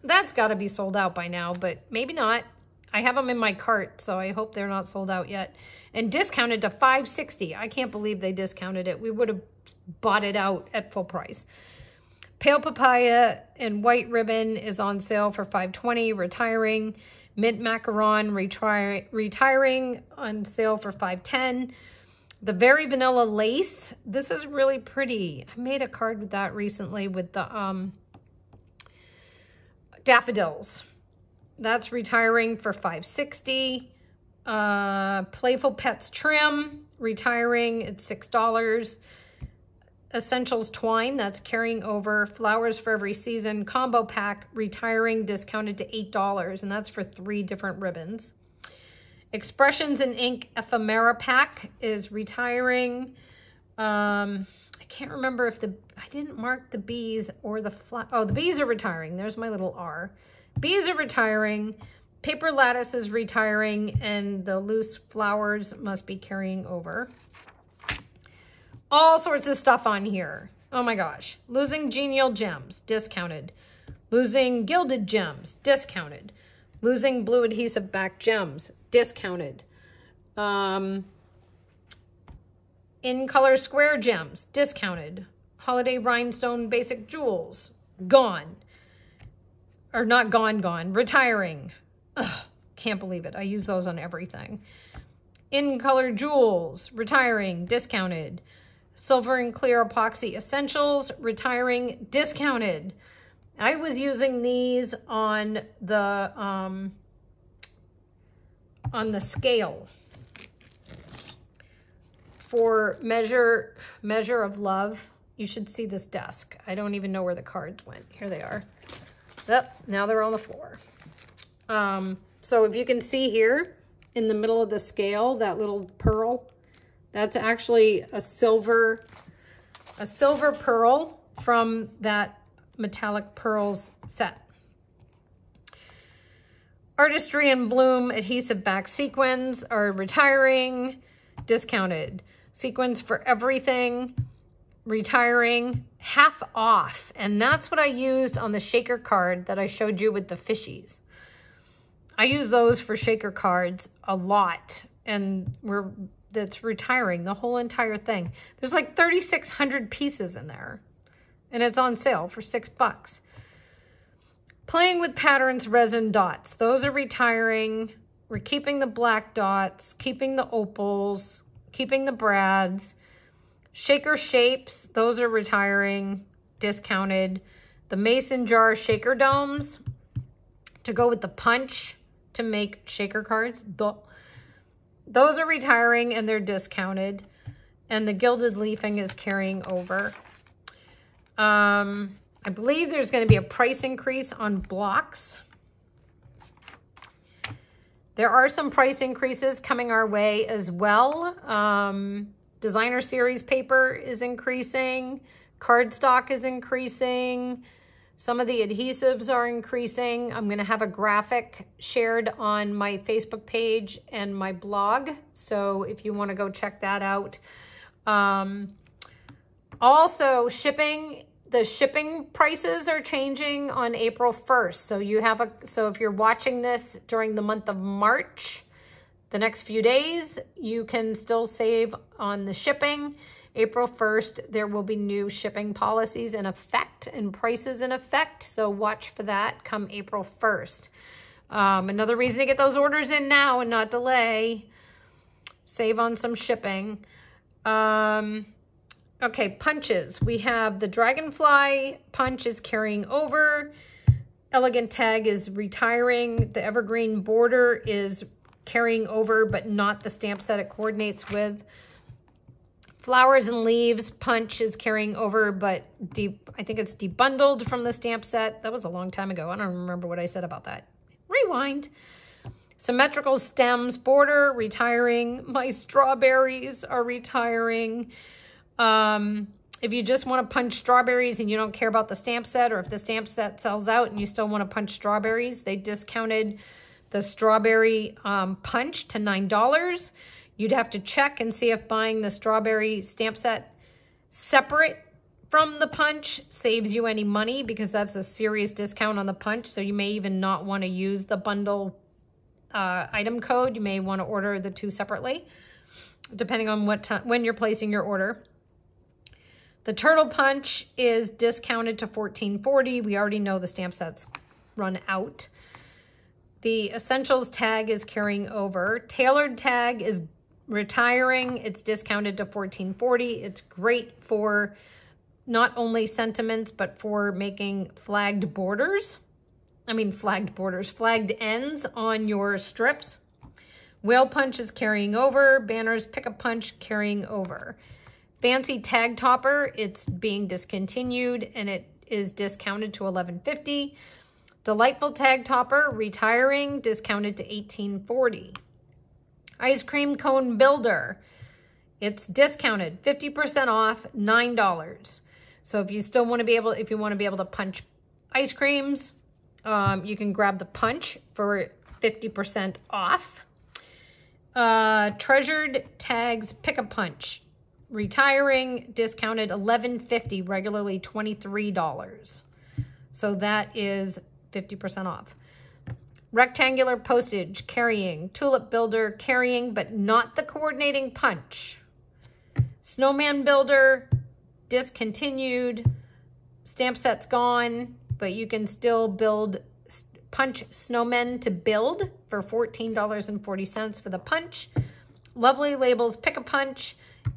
that's got to be sold out by now, but maybe not. I have them in my cart, so I hope they're not sold out yet. And discounted to $5.60. I can't believe they discounted it. We would have bought it out at full price. Pale papaya and white ribbon is on sale for $5.20, retiring. Mint macaron retiring on sale for $5.10. The Very Vanilla Lace, this is really pretty. I made a card with that recently with the daffodils. That's retiring for $5.60. Playful Pets Trim, retiring at $6. Essentials Twine, that's carrying over. Flowers for Every Season Combo Pack, retiring, discounted to $8, and that's for 3 different ribbons. Expressions in Ink Ephemera Pack is retiring. I can't remember if I didn't mark the bees or the oh, the bees are retiring. There's my little R. Bees are retiring. Paper Lattice is retiring, and the loose flowers must be carrying over. All sorts of stuff on here. Oh my gosh. Losing Genial Gems, discounted. Losing Gilded Gems, discounted. Losing Blue Adhesive Back Gems, discounted. In Color Square Gems, discounted. Holiday Rhinestone Basic Jewels, gone. Or not gone, gone. Retiring. Ugh, can't believe it. I use those on everything. In Color Jewels, retiring, discounted. Silver and Clear Epoxy Essentials, retiring, discounted. I was using these on the scale for measure of love. You should see this desk. I don't even know where the cards went. Here they are. Oh, now they're on the floor. So if you can see here in the middle of the scale, that little pearl, that's actually a silver pearl from that Metallic Pearls set. Artistry and Bloom Adhesive Back Sequins are retiring, discounted. Sequins for Everything, retiring, half off. And that's what I used on the shaker card that I showed you with the fishies. I use those for shaker cards a lot, and that's retiring, the whole entire thing. There's like 3,600 pieces in there, and it's on sale for $6. Playing with Patterns Resin Dots. Those are retiring. We're keeping the black dots, keeping the opals, keeping the brads. Shaker Shapes, those are retiring, discounted. The Mason Jar Shaker Domes to go with the punch to make shaker cards. Those are retiring and they're discounted. And the Gilded Leafing is carrying over. I believe there's going to be a price increase on blocks. There are some price increases coming our way as well. Designer series paper is increasing. Cardstock is increasing. Some of the adhesives are increasing. I'm going to have a graphic shared on my Facebook page and my blog. So if you want to go check that out. Also, shipping. The shipping prices are changing on April 1st. So you have so if you're watching this during the month of March, the next few days, you can still save on the shipping. April 1st, there will be new shipping policies in effect and prices in effect. So watch for that come April 1st. Another reason to get those orders in now and not delay. Save on some shipping. Okay, punches. We have the Dragonfly punch is carrying over. Elegant Tag is retiring. The Evergreen Border is carrying over, but not the stamp set it coordinates with. Flowers and Leaves punch is carrying over, but I think it's debundled from the stamp set. That was a long time ago. I don't remember what I said about that. Rewind. Symmetrical Stems Border, retiring. My strawberries are retiring. If you just want to punch strawberries and you don't care about the stamp set, or if the stamp set sells out and you still want to punch strawberries, they discounted the strawberry punch to $9. You'd have to check and see if buying the strawberry stamp set separate from the punch saves you any money, because that's a serious discount on the punch. So you may even not want to use the bundle item code. You may want to order the two separately, depending on when you're placing your order. The turtle punch is discounted to $14.40. We already know the stamp sets run out. The essentials tag is carrying over. Tailored tag is retiring. It's discounted to $14.40. It's great for not only sentiments, but for making flagged borders. I mean, flagged ends on your strips. Whale punch is carrying over. Banners pick a punch carrying over. Fancy tag topper, it's being discontinued and it is discounted to $11.50. Delightful tag topper, retiring, discounted to $18.40. Ice cream cone builder, it's discounted, 50% off, $9. So if you still want to be able, to punch ice creams, you can grab the punch for 50% off. Treasured tags, pick a punch. Retiring, discounted $11.50, regularly $23. So that is 50% off. Rectangular postage, carrying. Tulip builder, carrying, but not the coordinating punch. Snowman builder, discontinued. Stamp set's gone, but you can still build punch snowmen to build for $14.40 for the punch. Lovely labels, pick a punch,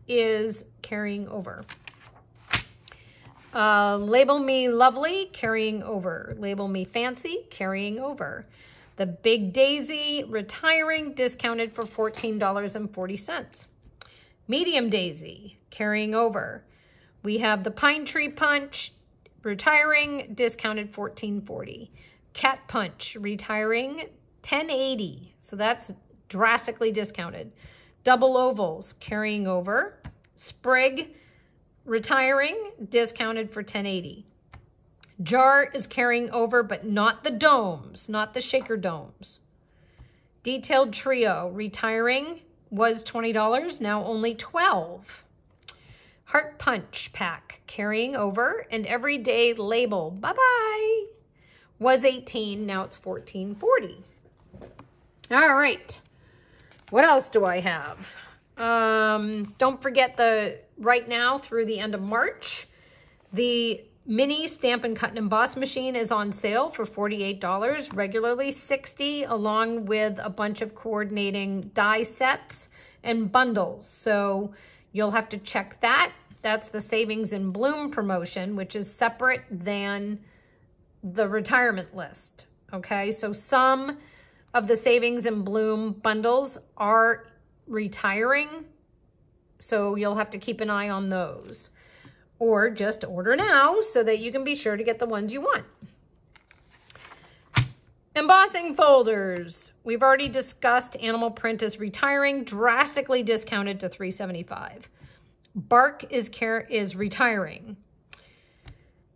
is carrying over. Label me lovely, carrying over. Label me fancy, carrying over. The big daisy, retiring, discounted for $14.40. Medium daisy, carrying over. We have the pine tree punch, retiring, discounted $14.40. Cat punch, retiring, $10.80. So that's drastically discounted. Double ovals, carrying over. Sprig, retiring, discounted for $10.80. Jar is carrying over, but not the domes, not the shaker domes. Detailed trio, retiring, was $20, now only $12. Heart punch pack, carrying over, and everyday label, bye-bye, was $18, now it's $14.40. All right. What else do I have? Don't forget right now through the end of March, the mini stamp and cut and emboss machine is on sale for $48, regularly $60, along with a bunch of coordinating die sets and bundles. So you'll have to check that. That's the Savings in Bloom promotion, which is separate than the retirement list. Okay, so some of the Savings and Bloom bundles are retiring, so you'll have to keep an eye on those. Or just order now so that you can be sure to get the ones you want. Embossing folders. We've already discussed animal print is retiring, drastically discounted to $3.75. Bark is retiring.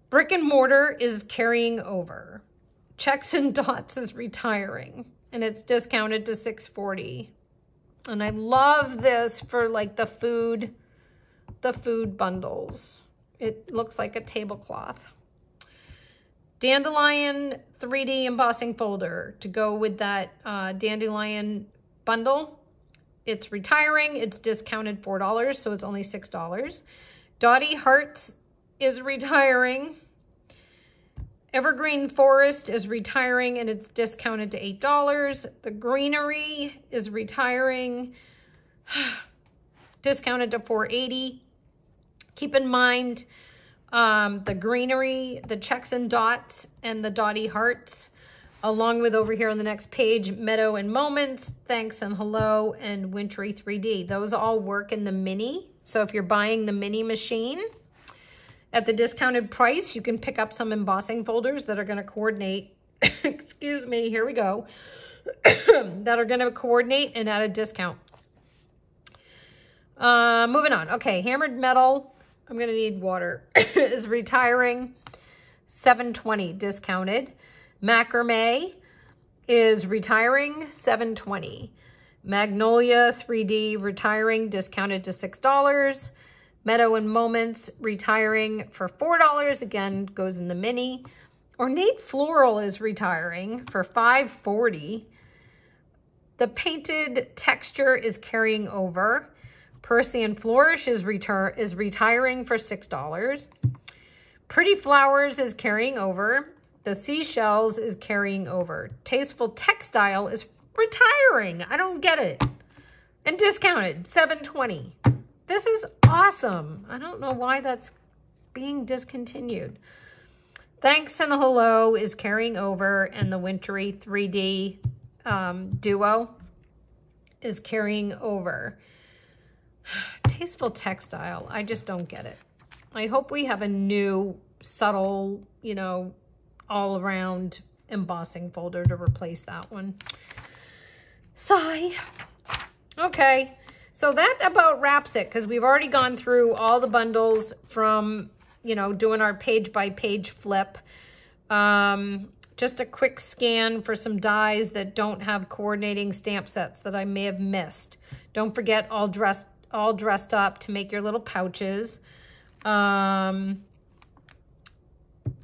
Brick and mortar is carrying over. Checks and dots is retiring. And it's discounted to $6.40. And I love this for like the food bundles. It looks like a tablecloth. Dandelion 3D embossing folder to go with that dandelion bundle. It's retiring. It's discounted $4, so it's only $6. Dottie Hearts is retiring. Evergreen Forest is retiring and it's discounted to $8. The Greenery is retiring, discounted to $4.80. Keep in mind, the Greenery, the Checks and Dots, and the Dotty Hearts, along with over here on the next page, Meadow and Moments, Thanks and Hello, and Wintry 3D. Those all work in the mini. So if you're buying the mini machine, at the discounted price, you can pick up some embossing folders that are going to coordinate, excuse me, here we go, that are going to coordinate and at a discount. Moving on. Okay, hammered metal, I'm going to need water, is retiring, $7.20 discounted. Macrame is retiring, $7.20. Magnolia 3D retiring, discounted to $6. Meadow and Moments, retiring for $4. Again, goes in the mini. Ornate Floral is retiring for $5.40. The Painted Texture is carrying over. Percy and Flourish is retiring for $6. Pretty Flowers is carrying over. The Seashells is carrying over. Tasteful Textile is retiring. I don't get it. And discounted, $7.20. This is awesome. I don't know why that's being discontinued. Thanks and Hello is carrying over, and the Wintry 3D Duo is carrying over. Tasteful Textile, I just don't get it. I hope we have a new subtle, you know, all around embossing folder to replace that one. Sigh. Okay, so that about wraps it, because we've already gone through all the bundles from, you know, doing our page by page flip. Just a quick scan for some dies that don't have coordinating stamp sets that I may have missed. Don't forget all dressed up to make your little pouches.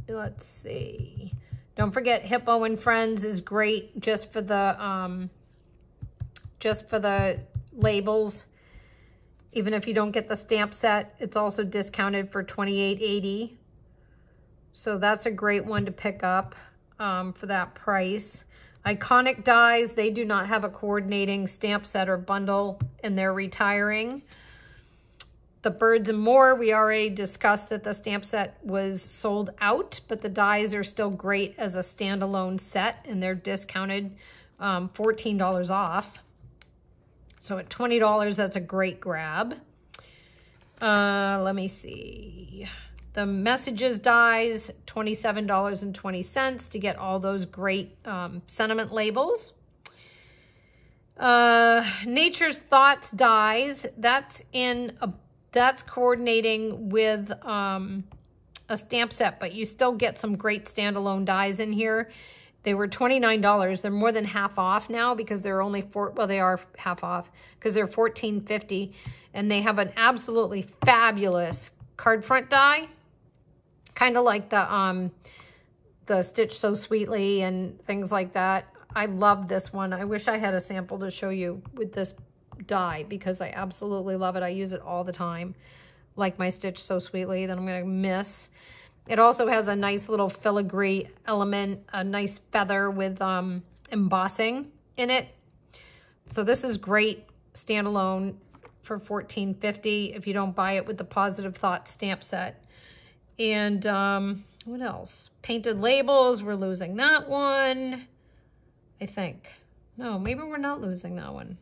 Let's see. Don't forget Hippo and Friends is great just for the labels. Even if you don't get the stamp set, it's also discounted for $28.80. So that's a great one to pick up for that price. Iconic Dies, they do not have a coordinating stamp set or bundle, and they're retiring. The Birds and More, we already discussed that the stamp set was sold out, but the dies are still great as a standalone set, and they're discounted $14 off. So at $20, that's a great grab. Let me see. The Messages dies, $27.20 to get all those great sentiment labels. Nature's Thoughts dies, that's coordinating with a stamp set, but you still get some great standalone dies in here. They were $29. They're more than half off now because they're only they are half off because they're $14.50, and they have an absolutely fabulous card front die, kind of like the Stitch So Sweetly and things like that. I love this one. I wish I had a sample to show you with this die because I absolutely love it. I use it all the time, like my Stitch So Sweetly that I'm going to miss. It also has a nice little filigree element, a nice feather with embossing in it. So this is great standalone for $14.50 if you don't buy it with the Positive Thought stamp set. And what else? Painted Labels, we're losing that one, I think. No, maybe we're not losing that one.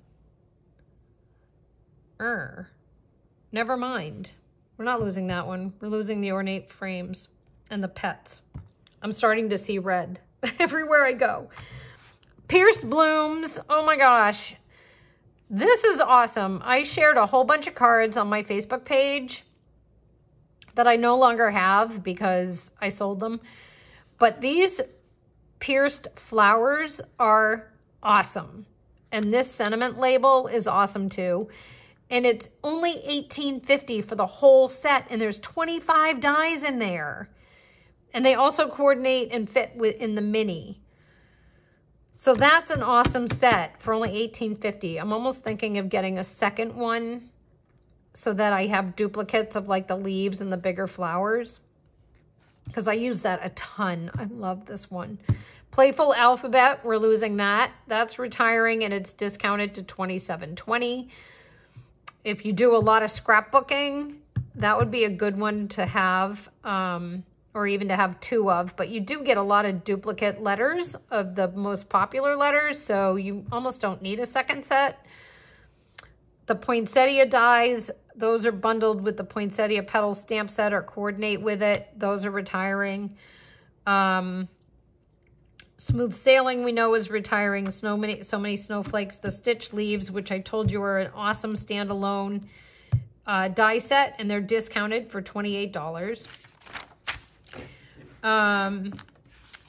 Never mind. We're not losing that one. We're losing the ornate frames and the pets. I'm starting to see red everywhere I go. Pierced Blooms. Oh my gosh. This is awesome. I shared a whole bunch of cards on my Facebook page that I no longer have because I sold them. But these pierced flowers are awesome. And this sentiment label is awesome too. And it's only $18.50 for the whole set, and there's 25 dies in there. And they also coordinate and fit within the mini. So that's an awesome set for only $18.50. I'm almost thinking of getting a second one so that I have duplicates of like the leaves and the bigger flowers, because I use that a ton. I love this one. Playful Alphabet, we're losing that. That's retiring, and it's discounted to $27.20. If you do a lot of scrapbooking, that would be a good one to have, or even to have two of, but you do get a lot of duplicate letters of the most popular letters, so you almost don't need a second set. The poinsettia dies, those are bundled with the poinsettia petal stamp set or coordinate with it. Those are retiring. Smooth Sailing, we know, is retiring. So many Snowflakes. The Stitch Leaves, which I told you are an awesome standalone die set, and they're discounted for $28.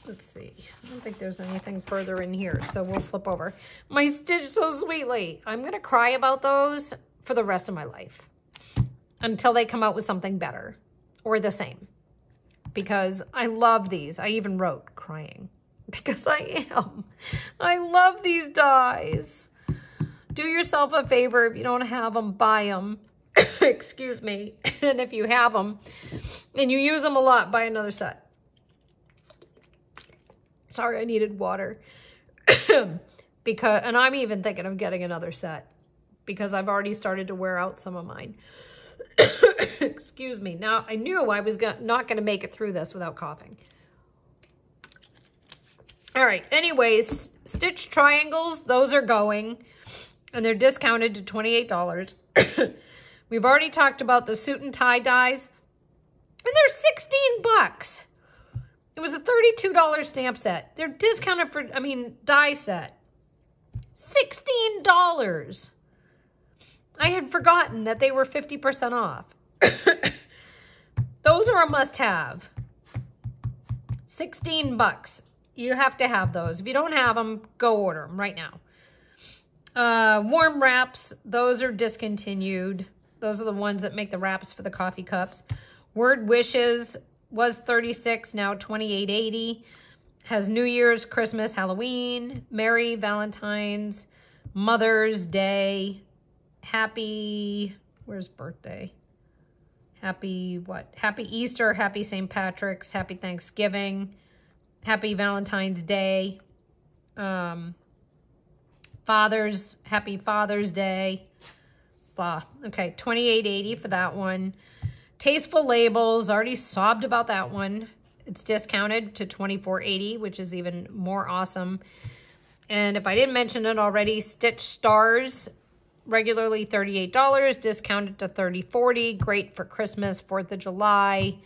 Let's see. I don't think there's anything further in here, so we'll flip over. My Stitch So Sweetly. I'm going to cry about those for the rest of my life until they come out with something better or the same, because I love these. I even wrote crying. Because I am. I love these dies. do yourself a favor. If you don't have them, buy them. Excuse me. And if you have them and you use them a lot, buy another set. Sorry, I needed water. Because, and I'm even thinking of getting another set because I've already started to wear out some of mine. Excuse me. Now, I knew I was not going to make it through this without coughing. All right. Anyways, stitch triangles, those are going, and they're discounted to $28. We've already talked about the suit and tie dyes, and they're 16 bucks. It was a $32 stamp set. They're discounted for, I mean, die set. $16. I had forgotten that they were 50% off. Those are a must-have. 16 bucks. You have to have those. If you don't have them, go order them right now. Warm wraps. Those are discontinued. Those are the ones that make the wraps for the coffee cups. Word wishes was $36, now $28.80. Has New Year's, Christmas, Halloween, Merry Valentine's, Mother's Day, Happy, where's birthday? Happy what? Happy Easter, Happy St. Patrick's, Happy Thanksgiving, Happy Valentine's Day, Father's, Happy Father's Day, blah. Okay, $28.80 for that one. Tasteful labels, already sobbed about that one. It's discounted to $24.80, which is even more awesome. And if I didn't mention it already, Stitch Stars, regularly $38, discounted to $30.40. Great for Christmas, 4th of July.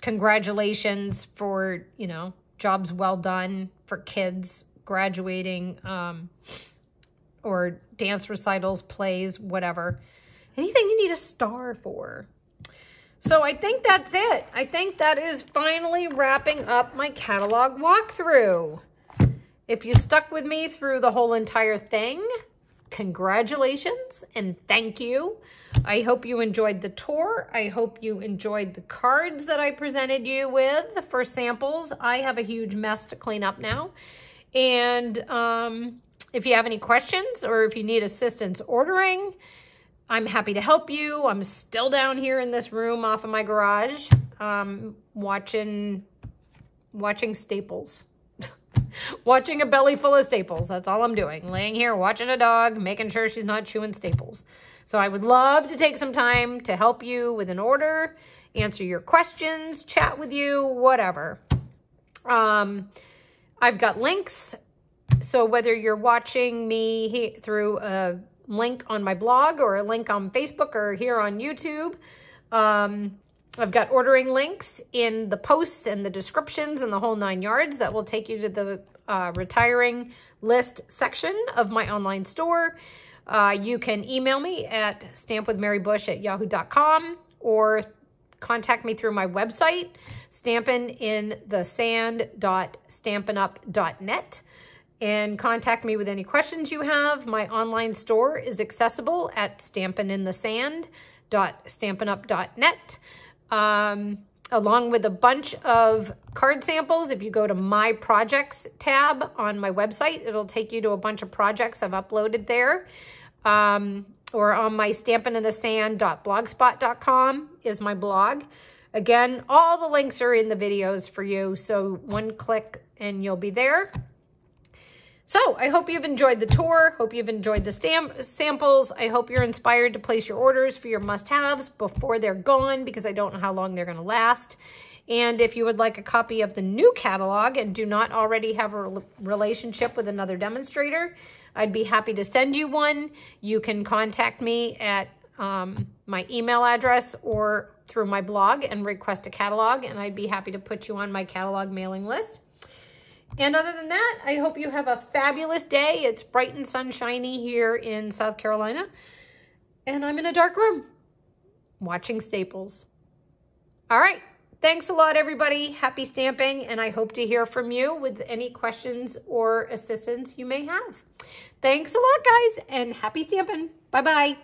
Congratulations for, you know, jobs well done for kids graduating or dance recitals, plays, whatever. Anything you need a star for. So I think that's it. I think that is finally wrapping up my catalog walkthrough. If you stuck with me through the whole entire thing, congratulations and thank you. I hope you enjoyed the tour. I hope you enjoyed the cards that I presented you with, the first samples. I have a huge mess to clean up now. And if you have any questions or if you need assistance ordering, I'm happy to help you. I'm still down here in this room off of my garage, watching staples, watching a belly full of staples. That's all I'm doing, laying here, watching a dog, making sure she's not chewing staples. So I would love to take some time to help you with an order, answer your questions, chat with you, whatever. I've got links. So whether you're watching me through a link on my blog or a link on Facebook or here on YouTube. I've got ordering links in the posts and the descriptions and the whole nine yards that will take you to the retiring list section of my online store. You can email me at stampwithmarybush@yahoo.com or contact me through my website, stampin'inthesand.stampinup.net. And contact me with any questions you have. My online store is accessible at stampin'inthesand.stampinup.net, along with a bunch of card samples. If you go to My Projects tab on my website, it'll take you to a bunch of projects I've uploaded there. Or on my stampin'inthesand.blogspot.com is my blog. Again, all the links are in the videos for you, so one click and you'll be there. So I hope you've enjoyed the tour. Hope you've enjoyed the samples. I hope you're inspired to place your orders for your must-haves before they're gone because I don't know how long they're going to last. And if you would like a copy of the new catalog and do not already have a relationship with another demonstrator, I'd be happy to send you one. You can contact me at my email address or through my blog and request a catalog, and I'd be happy to put you on my catalog mailing list. And other than that, I hope you have a fabulous day. It's bright and sunshiny here in South Carolina. And I'm in a dark room watching staples. All right. Thanks a lot, everybody. Happy stamping. And I hope to hear from you with any questions or assistance you may have. Thanks a lot, guys. And happy stamping. Bye-bye.